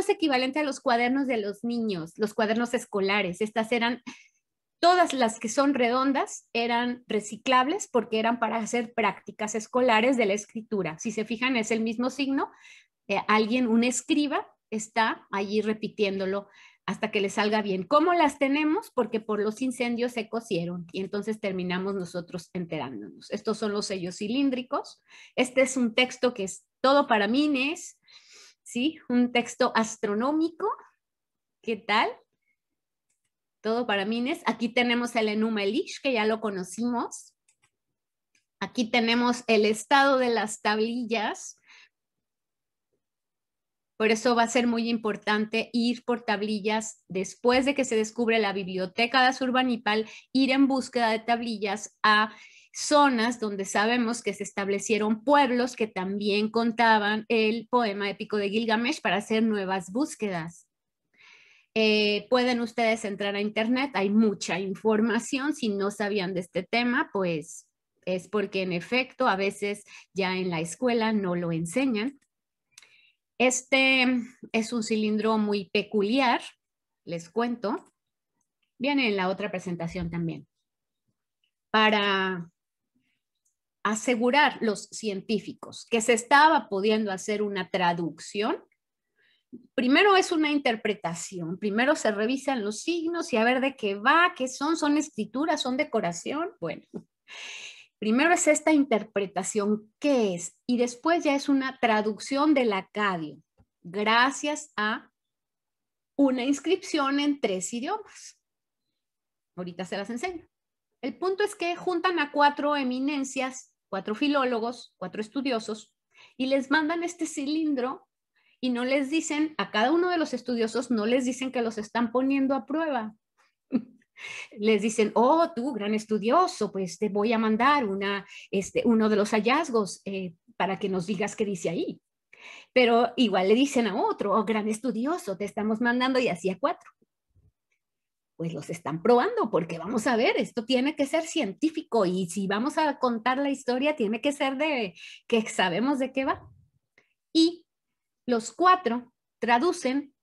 es equivalente a los cuadernos de los niños, los cuadernos escolares. Todas las que son redondas eran reciclables porque eran para hacer prácticas escolares de la escritura. Si se fijan, es el mismo signo. Un escriba, está allí repitiéndolo hasta que le salga bien. ¿Cómo las tenemos? Porque por los incendios se cosieron y entonces terminamos nosotros enterándonos. Estos son los sellos cilíndricos. Este es un texto que es todo para mí, Inés, ¿sí? Un texto astronómico. ¿Qué tal? Todo para mí, Inés. Aquí tenemos el Enuma Elish, que ya lo conocimos. Aquí tenemos el estado de las tablillas. Por eso va a ser muy importante ir por tablillas después de que se descubre la biblioteca de Azurbanipal, ir en búsqueda de tablillas a zonas donde sabemos que se establecieron pueblos que también contaban el poema épico de Gilgamesh para hacer nuevas búsquedas. Pueden ustedes entrar a internet, hay mucha información. Si no sabían de este tema, pues es porque en efecto a veces ya en la escuela no lo enseñan. Este es un cilindro muy peculiar, les cuento. Viene en la otra presentación también. Para asegurar los científicos que se estaba pudiendo hacer una traducción, primero es una interpretación, primero se revisan los signos y a ver de qué va, qué son escrituras, son decoración. Bueno, primero es esta interpretación, ¿qué es? Y después ya es una traducción del acadio, gracias a una inscripción en 3 idiomas. Ahorita se las enseño. El punto es que juntan a 4 eminencias, 4 filólogos, 4 estudiosos, y les mandan este cilindro. Y no les dicen, a cada uno de los estudiosos, no les dicen que los están poniendo a prueba. Les dicen, oh, tú, gran estudioso, pues te voy a mandar uno de los hallazgos para que nos digas qué dice ahí. Pero igual le dicen a otro, oh, gran estudioso, te estamos mandando, y así a 4. Pues los están probando, porque vamos a ver, esto tiene que ser científico, y si vamos a contar la historia, tiene que ser de que sabemos de qué va. Y los 4 traducen,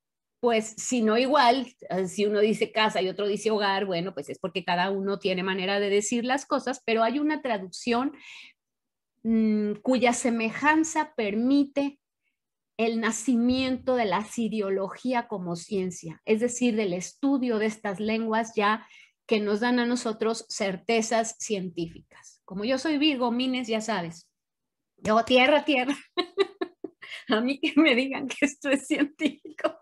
pues si no igual, si uno dice casa y otro dice hogar, bueno, pues es porque cada uno tiene manera de decir las cosas, pero hay una traducción cuya semejanza permite el nacimiento de la siriología como ciencia, es decir, del estudio de estas lenguas ya que nos dan a nosotros certezas científicas. Como yo soy Virgo, Mines, ya sabes, yo tierra. A mí que me digan que esto es científico.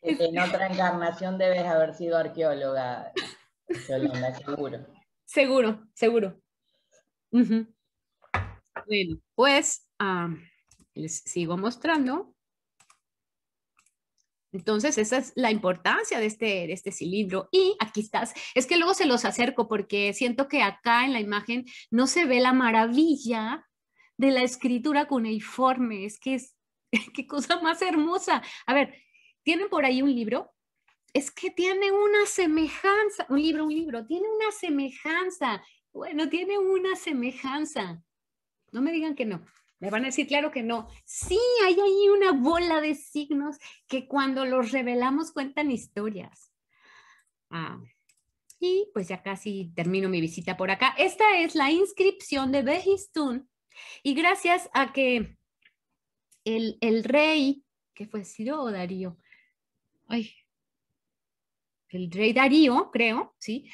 En otra encarnación debes haber sido arqueóloga, seguro. Seguro. Uh-huh. Bueno, pues les sigo mostrando. Entonces esa es la importancia de este cilindro, y aquí estás. Es que luego se los acerco porque siento que acá en la imagen no se ve la maravilla de la escritura cuneiforme. Qué cosa más hermosa. A ver, ¿tienen por ahí un libro? Es que tiene una semejanza, un libro, tiene una semejanza. Bueno, tiene una semejanza. No me digan que no. Me van a decir, claro que no. Sí, hay ahí una bola de signos que cuando los revelamos cuentan historias. Y pues ya casi termino mi visita por acá. Esta es la inscripción de Behistun. Y gracias a que el rey, ¿qué fue, Ciro o Darío? Ay, el rey Darío, creo, sí.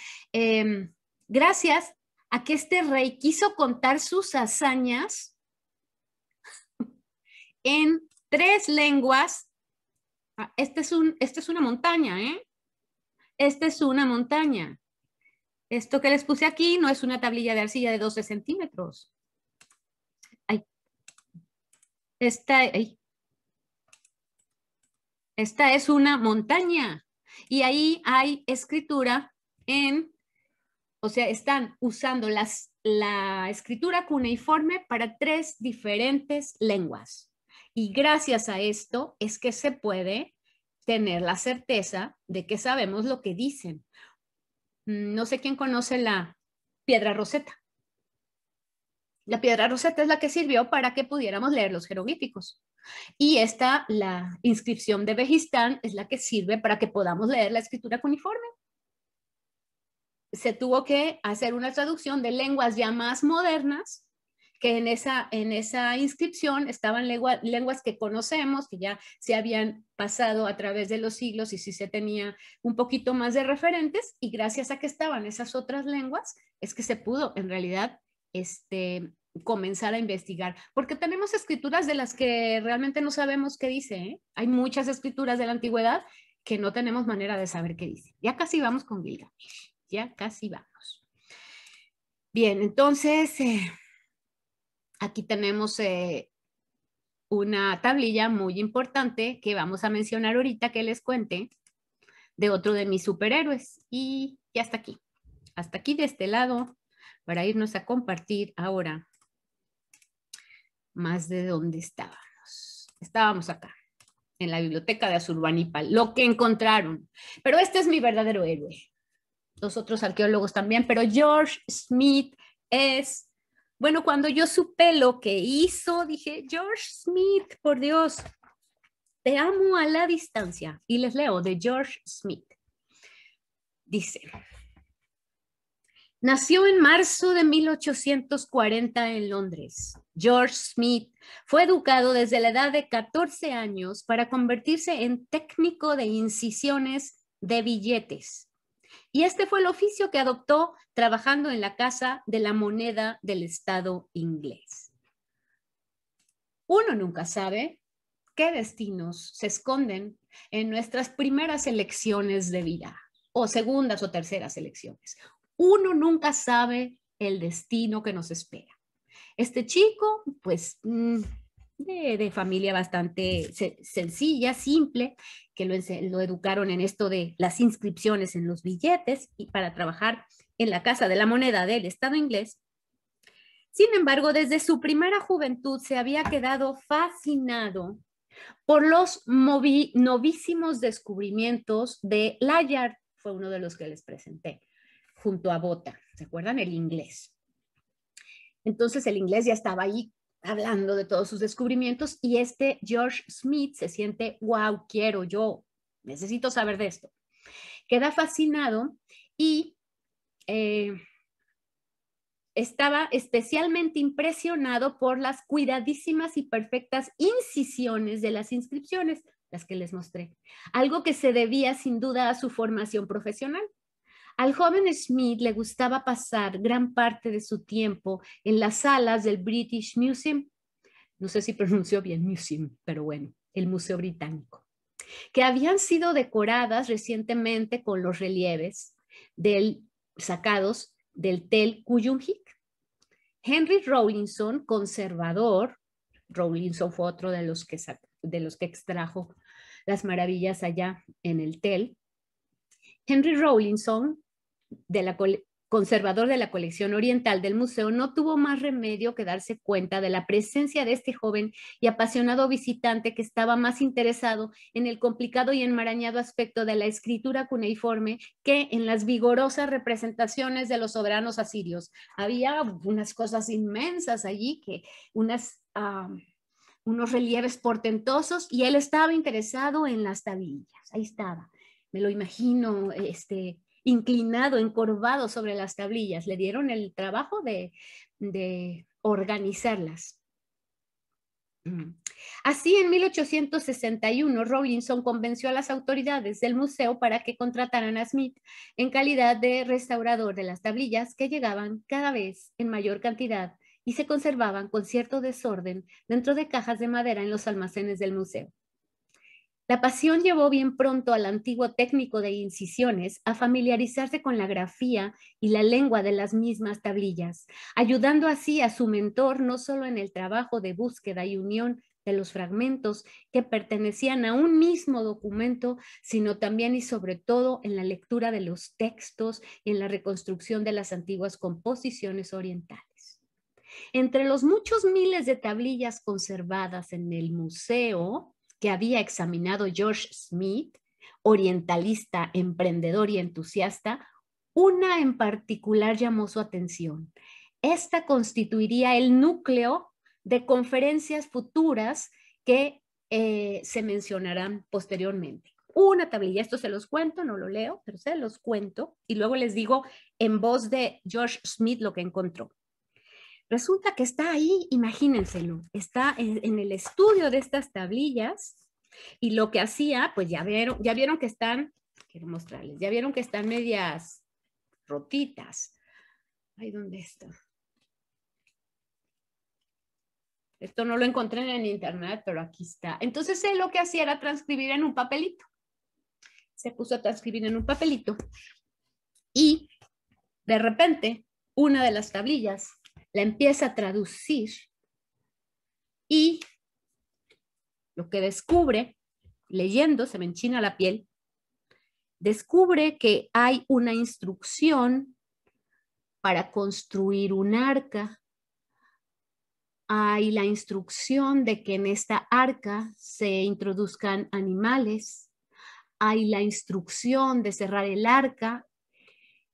Gracias a que este rey quiso contar sus hazañas en 3 lenguas. Esta es una montaña, ¿eh? Esta es una montaña. Esto que les puse aquí no es una tablilla de arcilla de 12 centímetros. Esta es una montaña, y ahí hay escritura o sea, están usando la escritura cuneiforme para 3 diferentes lenguas. Y gracias a esto es que se puede tener la certeza de que sabemos lo que dicen. No sé quién conoce la piedra Rosetta. La piedra Rosetta es la que sirvió para que pudiéramos leer los jeroglíficos. Y la inscripción de Behistán, es la que sirve para que podamos leer la escritura cuneiforme. Se tuvo que hacer una traducción de lenguas ya más modernas, que en esa inscripción estaban lenguas que conocemos, que ya se habían pasado a través de los siglos y sí se tenía un poquito más de referentes. Y gracias a que estaban esas otras lenguas, es que se pudo en realidad comenzar a investigar, porque tenemos escrituras de las que realmente no sabemos qué dice, ¿eh? Hay muchas escrituras de la antigüedad que no tenemos manera de saber qué dice. Ya casi vamos con Gilgamesh, ya casi vamos. Bien, entonces aquí tenemos una tablilla muy importante que vamos a mencionar ahorita, que les cuente, de otro de mis superhéroes, y ya está aquí. hasta aquí de este lado para irnos a compartir ahora más de donde estábamos. Estábamos acá, en la biblioteca de Asurbanipal, lo que encontraron. Pero este es mi verdadero héroe. Los otros arqueólogos también, pero George Smith es... Bueno, cuando yo supe lo que hizo, dije, George Smith, por Dios, te amo a la distancia. Y les leo de George Smith. Dice, nació en marzo de 1840 en Londres. George Smith fue educado desde la edad de 14 años para convertirse en técnico de incisiones de billetes. Y este fue el oficio que adoptó trabajando en la Casa de la Moneda del Estado inglés. Uno nunca sabe qué destinos se esconden en nuestras primeras elecciones de vida, o segundas o terceras elecciones. Uno nunca sabe el destino que nos espera. Este chico, pues, de familia bastante sencilla, simple, que lo educaron en esto de las inscripciones en los billetes y para trabajar en la Casa de la Moneda del Estado inglés. Sin embargo, desde su primera juventud se había quedado fascinado por los novísimos descubrimientos de Layard, fue uno de los que les presenté, junto a Botta, ¿se acuerdan? El inglés. Entonces el inglés ya estaba ahí hablando de todos sus descubrimientos y este George Smith se siente, wow, quiero yo, necesito saber de esto. Queda fascinado y estaba especialmente impresionado por las cuidadísimas y perfectas incisiones de las inscripciones, las que les mostré, algo que se debía sin duda a su formación profesional. Al joven Smith le gustaba pasar gran parte de su tiempo en las salas del British Museum, no sé si pronunció bien museum, pero bueno, el Museo Británico, que habían sido decoradas recientemente con los relieves sacados del Tel Kuyumjik. Henry Rawlinson, conservador, Rawlinson fue otro de los que, extrajo las maravillas allá en el Tel. Henry Rawlinson, conservador de la colección oriental del museo, no tuvo más remedio que darse cuenta de la presencia de este joven y apasionado visitante que estaba más interesado en el complicado y enmarañado aspecto de la escritura cuneiforme que en las vigorosas representaciones de los soberanos asirios. Había unas cosas inmensas allí, que unos relieves portentosos, y él estaba interesado en las tablillas, ahí estaba. Me lo imagino inclinado, encorvado sobre las tablillas. Le dieron el trabajo de organizarlas. Así, en 1861, Rawlinson convenció a las autoridades del museo para que contrataran a Smith en calidad de restaurador de las tablillas que llegaban cada vez en mayor cantidad y se conservaban con cierto desorden dentro de cajas de madera en los almacenes del museo. La pasión llevó bien pronto al antiguo técnico de incisiones a familiarizarse con la grafía y la lengua de las mismas tablillas, ayudando así a su mentor no solo en el trabajo de búsqueda y unión de los fragmentos que pertenecían a un mismo documento, sino también y sobre todo en la lectura de los textos y en la reconstrucción de las antiguas composiciones orientales. Entre los muchos miles de tablillas conservadas en el museo que había examinado George Smith, orientalista, emprendedor y entusiasta, una en particular llamó su atención. Esta constituiría el núcleo de conferencias futuras que se mencionarán posteriormente. Una tablilla, esto se los cuento, no lo leo, pero se los cuento, y luego les digo en voz de George Smith lo que encontró. Resulta que está ahí, imagínenselo, está en el estudio de estas tablillas y lo que hacía, pues ya vieron que están, quiero mostrarles, ya vieron que están medias rotitas. Ay, ¿dónde está? Esto no lo encontré en internet, pero aquí está. Entonces él lo que hacía era transcribir en un papelito. Se puso a transcribir en un papelito y de repente una de las tablillas la empieza a traducir y lo que descubre, leyendo, se me enchina la piel, descubre que hay una instrucción para construir un arca. Hay la instrucción de que en esta arca se introduzcan animales. Hay la instrucción de cerrar el arca.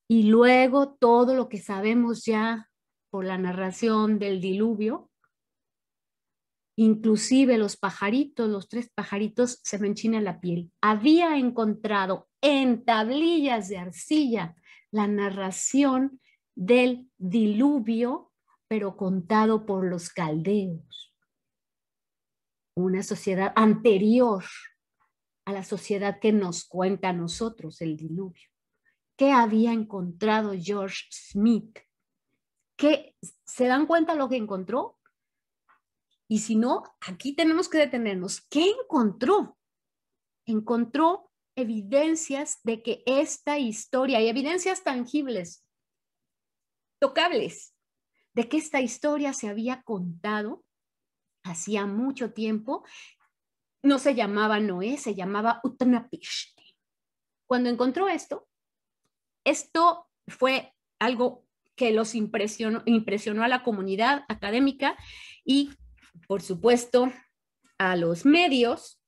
Y luego todo lo que sabemos ya por la narración del diluvio. Inclusive los pajaritos, los tres pajaritos, se me enchina la piel. Había encontrado en tablillas de arcilla la narración del diluvio, pero contado por los caldeos. Una sociedad anterior a la sociedad que nos cuenta a nosotros el diluvio. ¿Qué había encontrado George Smith? ¿Qué, se dan cuenta lo que encontró? Y si no, aquí tenemos que detenernos. ¿Qué encontró? Encontró evidencias de que esta historia, y evidencias tangibles, tocables, de que esta historia se había contado hacía mucho tiempo. No se llamaba Noé, se llamaba Utnapishtim. Cuando encontró esto, esto fue algo que los impresionó a la comunidad académica y por supuesto a los medios,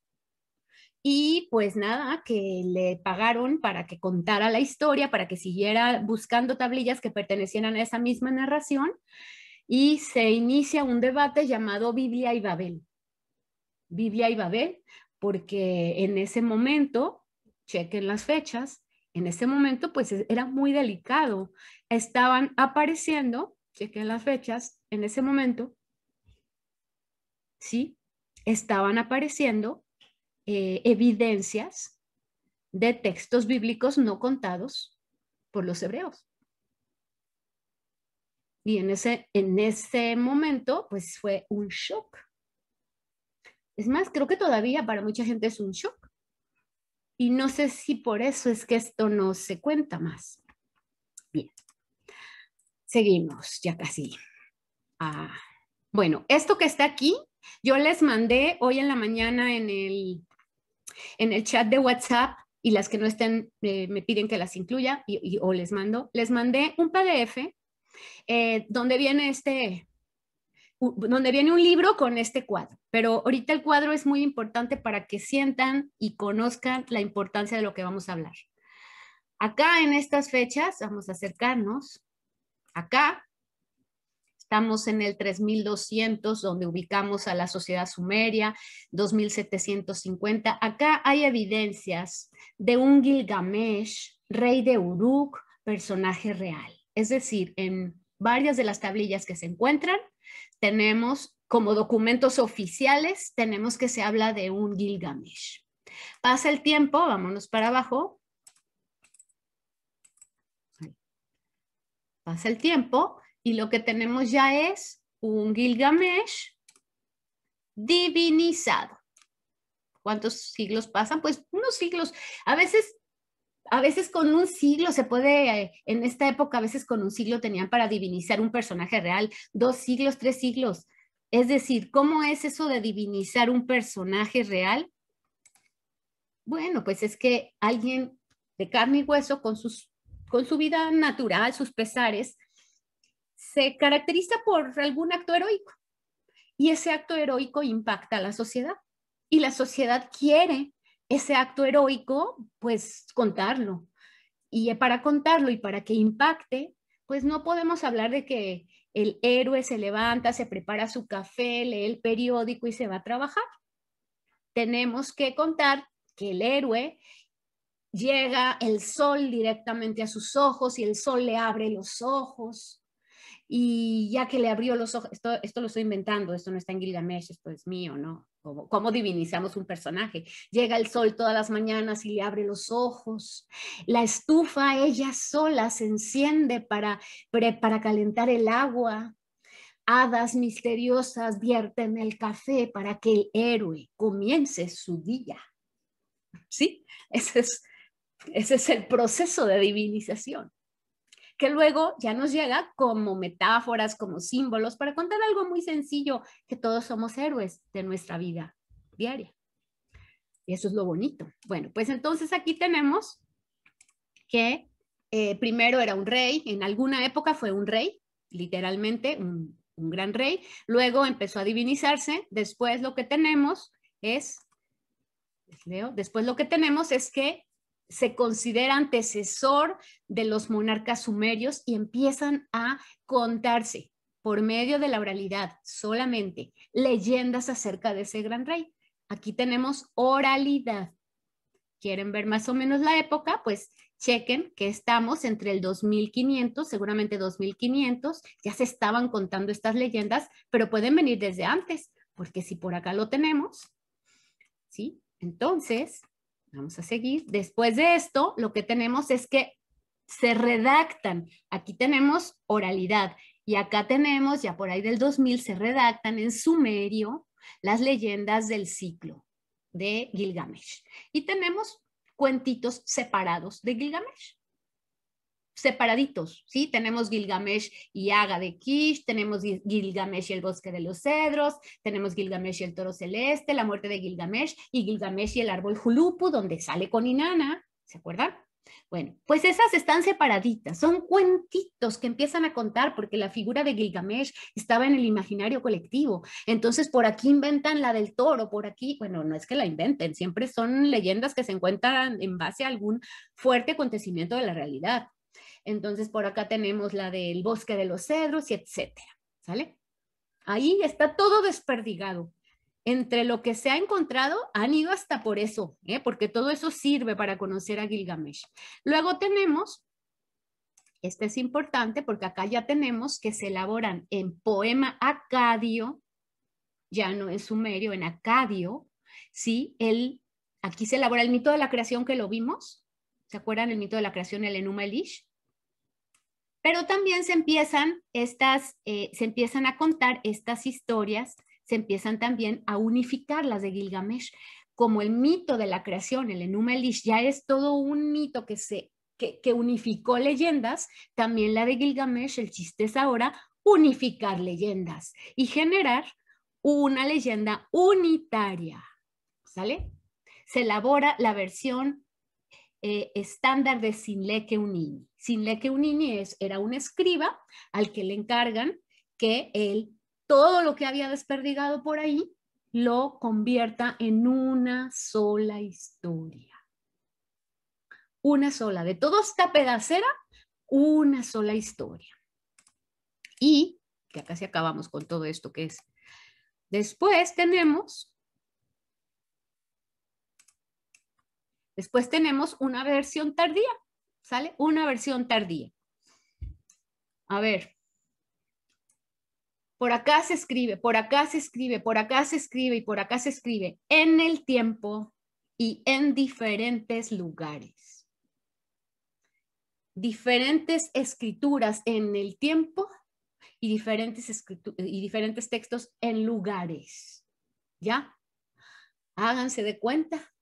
y pues nada, que le pagaron para que contara la historia, para que siguiera buscando tablillas que pertenecieran a esa misma narración, y se inicia un debate llamado Biblia y Babel. Biblia y Babel, porque en ese momento, chequen las fechas, en ese momento pues era muy delicado, estaban apareciendo, chequen las fechas, en ese momento, ¿sí? Estaban apareciendo evidencias de textos bíblicos no contados por los hebreos. Y en ese momento, pues fue un shock. Es más, creo que todavía para mucha gente es un shock. Y no sé si por eso es que esto no se cuenta más. Bien, seguimos ya casi. Bueno, esto que está aquí, yo les mandé hoy en la mañana en el chat de WhatsApp, y las que no estén me piden que las incluya o les mandé un PDF donde viene un libro con este cuadro, pero ahorita el cuadro es muy importante para que sientan y conozcan la importancia de lo que vamos a hablar. Acá en estas fechas, vamos a acercarnos, acá estamos en el 3200, donde ubicamos a la sociedad sumeria, 2750. Acá hay evidencias de un Gilgamesh, rey de Uruk, personaje real. Es decir, en varias de las tablillas que se encuentran, tenemos como documentos oficiales, tenemos que se habla de un Gilgamesh. Pasa el tiempo, vámonos para abajo. Pasa el tiempo. Y lo que tenemos ya es un Gilgamesh divinizado. ¿Cuántos siglos pasan? Pues unos siglos. A veces con un siglo se puede, en esta época a veces con un siglo tenían para divinizar un personaje real, 2 siglos, 3 siglos. Es decir, ¿cómo es eso de divinizar un personaje real? Bueno, pues es que alguien de carne y hueso con su vida natural, sus pesares, se caracteriza por algún acto heroico, y ese acto heroico impacta a la sociedad, y la sociedad quiere ese acto heroico, pues contarlo, y para contarlo y para que impacte, pues no podemos hablar de que el héroe se levanta, se prepara su café, lee el periódico y se va a trabajar. Tenemos que contar que el héroe llega el sol directamente a sus ojos y el sol le abre los ojos. Y ya que le abrió los ojos, esto lo estoy inventando, esto no está en Gilgamesh, esto es mío, ¿no? ¿Cómo divinizamos un personaje? Llega el sol todas las mañanas y le abre los ojos. La estufa ella sola se enciende para calentar el agua. Hadas misteriosas vierten el café para que el héroe comience su día. ¿Sí? Ese es el proceso de divinización, que luego ya nos llega como metáforas, como símbolos, para contar algo muy sencillo, que todos somos héroes de nuestra vida diaria. Y eso es lo bonito. Bueno, pues entonces aquí tenemos que Primero era un rey, en alguna época fue un rey, literalmente un gran rey, luego empezó a divinizarse, después lo que tenemos es, que se considera antecesor de los monarcas sumerios y empiezan a contarse por medio de la oralidad solamente leyendas acerca de ese gran rey. Aquí tenemos oralidad. ¿Quieren ver más o menos la época? Pues chequen que estamos entre el 2500, seguramente 2500, ya se estaban contando estas leyendas, pero pueden venir desde antes, porque si por acá lo tenemos, ¿sí? Entonces, vamos a seguir. Después de esto, lo que tenemos es que se redactan. Aquí tenemos oralidad y acá tenemos, ya por ahí del 2000, se redactan en sumerio las leyendas del ciclo de Gilgamesh. Y tenemos cuentitos separados de Gilgamesh. Separaditos, ¿sí? Tenemos Gilgamesh y Aga de Kish, tenemos Gilgamesh y el bosque de los cedros, tenemos Gilgamesh y el toro celeste, la muerte de Gilgamesh y Gilgamesh y el árbol Julupu, donde sale con Inanna, ¿se acuerdan? Bueno, pues esas están separaditas, son cuentitos que empiezan a contar porque la figura de Gilgamesh estaba en el imaginario colectivo, entonces por aquí inventan la del toro, por aquí, bueno, no es que la inventen, siempre son leyendas que se encuentran en base a algún fuerte acontecimiento de la realidad, entonces por acá tenemos la del bosque de los cedros y etcétera, ¿sale? Ahí está todo desperdigado. Entre lo que se ha encontrado, han ido hasta por eso, porque todo eso sirve para conocer a Gilgamesh. Luego tenemos, este es importante porque acá ya tenemos que se elaboran en poema acadio, ya no en sumerio, en acadio, ¿sí? Aquí se elabora el mito de la creación que lo vimos, ¿se acuerdan? El mito de la creación, el Enuma Elish. Pero también se empiezan a contar estas historias, se empiezan también a unificar las de Gilgamesh, como el mito de la creación, el Enuma Elish, ya es todo un mito que unificó leyendas, también la de Gilgamesh, el chiste es ahora unificar leyendas y generar una leyenda unitaria, ¿sale? Se elabora la versión estándar de Sinleke Unini. Sinleke Unini era un escriba al que le encargan que él todo lo que había desperdigado por ahí, lo convierta en una sola historia. Una sola, de toda esta pedacera, una sola historia. Y, ya casi acabamos con todo esto que es. Después tenemos una versión tardía, ¿sale? Una versión tardía. A ver. Por acá se escribe, por acá se escribe, por acá se escribe y por acá se escribe en el tiempo y en diferentes lugares. Diferentes escrituras en el tiempo y diferentes textos en lugares. ¿Ya? Háganse de cuenta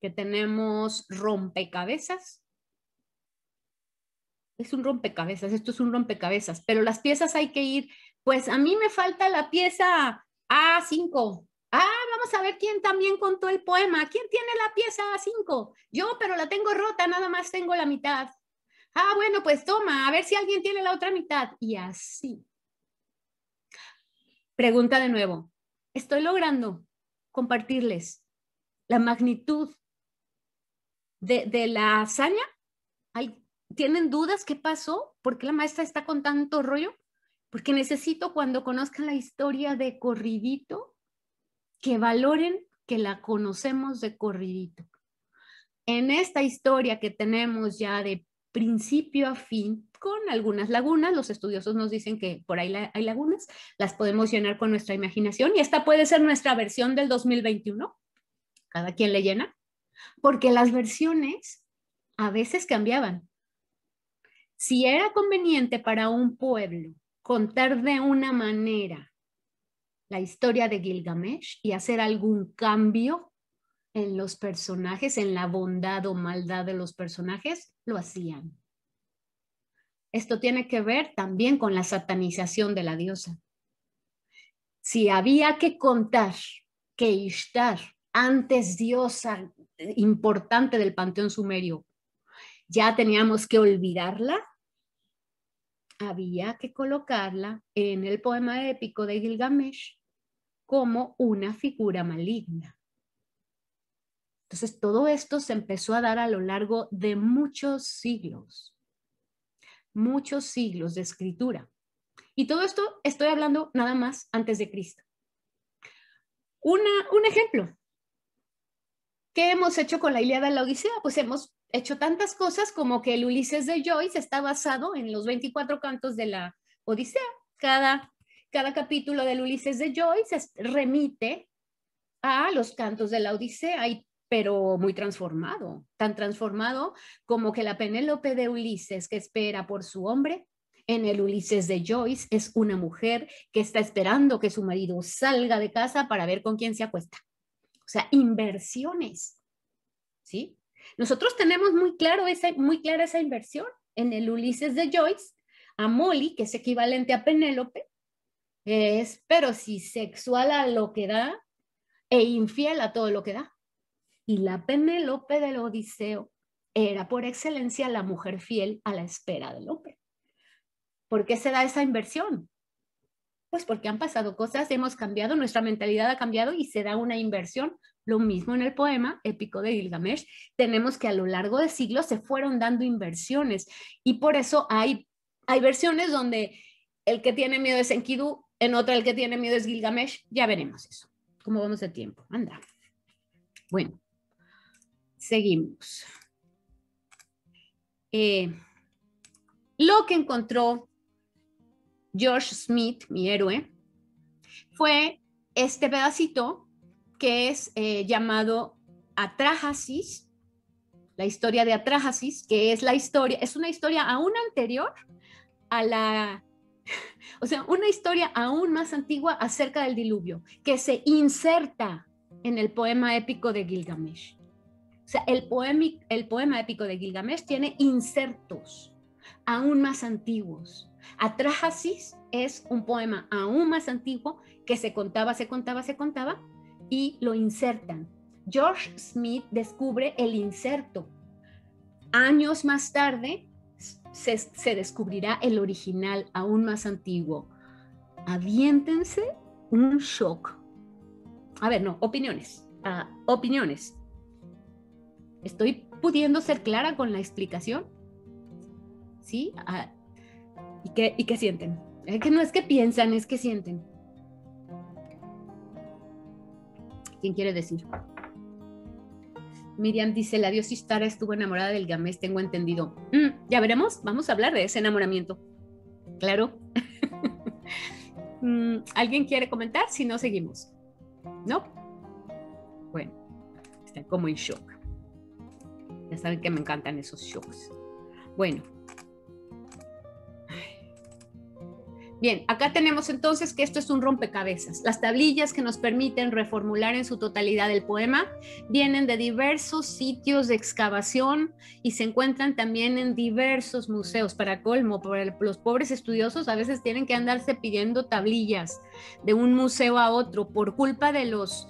que tenemos rompecabezas. Es un rompecabezas, esto es un rompecabezas, pero las piezas hay que ir, pues a mí me falta la pieza A5. Ah, vamos a ver quién también contó el poema. ¿Quién tiene la pieza A5? Yo, pero la tengo rota, nada más tengo la mitad. Ah, bueno, pues toma, a ver si alguien tiene la otra mitad. Y así. Pregunta de nuevo. Estoy logrando compartirles la magnitud de la hazaña. ¿Tienen dudas? ¿Qué pasó? ¿Por qué la maestra está con tanto rollo? Porque necesito, cuando conozcan la historia de corridito, que valoren que la conocemos de corridito. En esta historia que tenemos ya de principio a fin, con algunas lagunas, los estudiosos nos dicen que por ahí hay lagunas, las podemos llenar con nuestra imaginación y esta puede ser nuestra versión del 2021. Cada quien le llena, porque las versiones a veces cambiaban. Si era conveniente para un pueblo contar de una manera la historia de Gilgamesh y hacer algún cambio en los personajes, en la bondad o maldad de los personajes, lo hacían. Esto tiene que ver también con la satanización de la diosa. Si había que contar que Ishtar, antes diosa importante del panteón sumerio, ya teníamos que olvidarla, había que colocarla en el poema épico de Gilgamesh como una figura maligna. Entonces todo esto se empezó a dar a lo largo de muchos siglos de escritura. Y todo esto estoy hablando nada más antes de Cristo. Un ejemplo. ¿Qué hemos hecho con la Ilíada y la Odisea? Pues hemos hecho tantas cosas como que el Ulises de Joyce está basado en los 24 cantos de la Odisea. Cada capítulo del Ulises de Joyce remite a los cantos de la Odisea, pero muy transformado, tan transformado como que la Penélope de Ulises que espera por su hombre, en el Ulises de Joyce es una mujer que está esperando que su marido salga de casa para ver con quién se acuesta. O sea, inversiones, ¿sí? Nosotros tenemos muy clara esa inversión. En el Ulises de Joyce, a Molly, que es equivalente a Penélope, es, pero sí, sexual a lo que da e infiel a todo lo que da. Y la Penélope del Odiseo era por excelencia la mujer fiel a la espera del hombre. ¿Por qué se da esa inversión? Pues porque han pasado cosas, hemos cambiado, nuestra mentalidad ha cambiado y se da una inversión. Lo mismo en el poema épico de Gilgamesh. Tenemos que a lo largo de siglos se fueron dando inversiones y por eso hay versiones donde el que tiene miedo es Enkidu, en otra el que tiene miedo es Gilgamesh. Ya veremos eso. ¿Cómo vamos de tiempo? Anda. Bueno, seguimos. Lo que encontró George Smith, mi héroe, fue este pedacito que es llamado Atrahasis, la historia de Atrahasis, que es la historia, es una historia aún anterior a la, o sea, una historia aún más antigua acerca del diluvio, que se inserta en el poema épico de Gilgamesh. O sea, el poema épico de Gilgamesh tiene insertos aún más antiguos. Atrahasis es un poema aún más antiguo que se contaba y lo insertan. George Smith descubre el inserto. Años más tarde se descubrirá el original aún más antiguo. Aviéntense un shock. A ver, no, opiniones. Opiniones. ¿Estoy pudiendo ser clara con la explicación? ¿Sí? ¿Y qué sienten? Es que no es que piensan, es que sienten. ¿Quién quiere decir? Miriam dice, la diosa Istara estuvo enamorada del Gilgamesh, tengo entendido. Ya veremos, vamos a hablar de ese enamoramiento. Claro. ¿Alguien quiere comentar? Si no, seguimos. ¿No? Bueno, están como en shock. Ya saben que me encantan esos shocks. Bueno. Bien, acá tenemos entonces que esto es un rompecabezas. Las tablillas que nos permiten reformular en su totalidad el poema vienen de diversos sitios de excavación y se encuentran también en diversos museos. Para colmo, los pobres estudiosos a veces tienen que andarse pidiendo tablillas de un museo a otro por culpa de los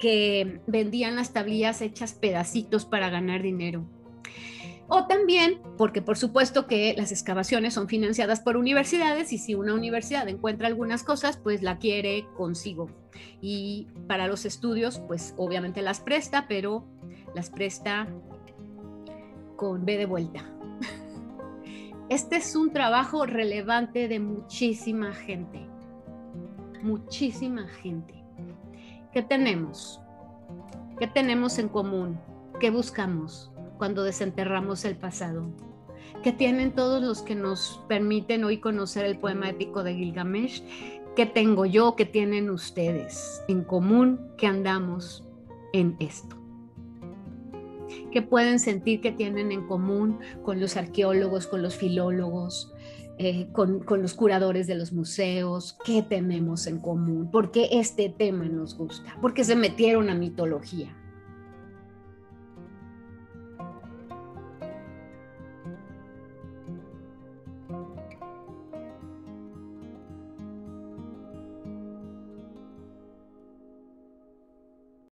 que vendían las tablillas hechas pedacitos para ganar dinero. O también, porque por supuesto que las excavaciones son financiadas por universidades y si una universidad encuentra algunas cosas, pues la quiere consigo. Y para los estudios, pues obviamente las presta, pero las presta con B de vuelta. Este es un trabajo relevante de muchísima gente. Muchísima gente. ¿Qué tenemos? ¿Qué tenemos en común? ¿Qué buscamos cuando desenterramos el pasado? ¿Qué tienen todos los que nos permiten hoy conocer el poema épico de Gilgamesh? ¿Qué tengo yo? ¿Qué tienen ustedes en común que andamos en esto? ¿Qué pueden sentir que tienen en común con los arqueólogos, con los filólogos, con los curadores de los museos? ¿Qué tenemos en común? ¿Por qué este tema nos gusta? ¿Por qué se metieron a mitología?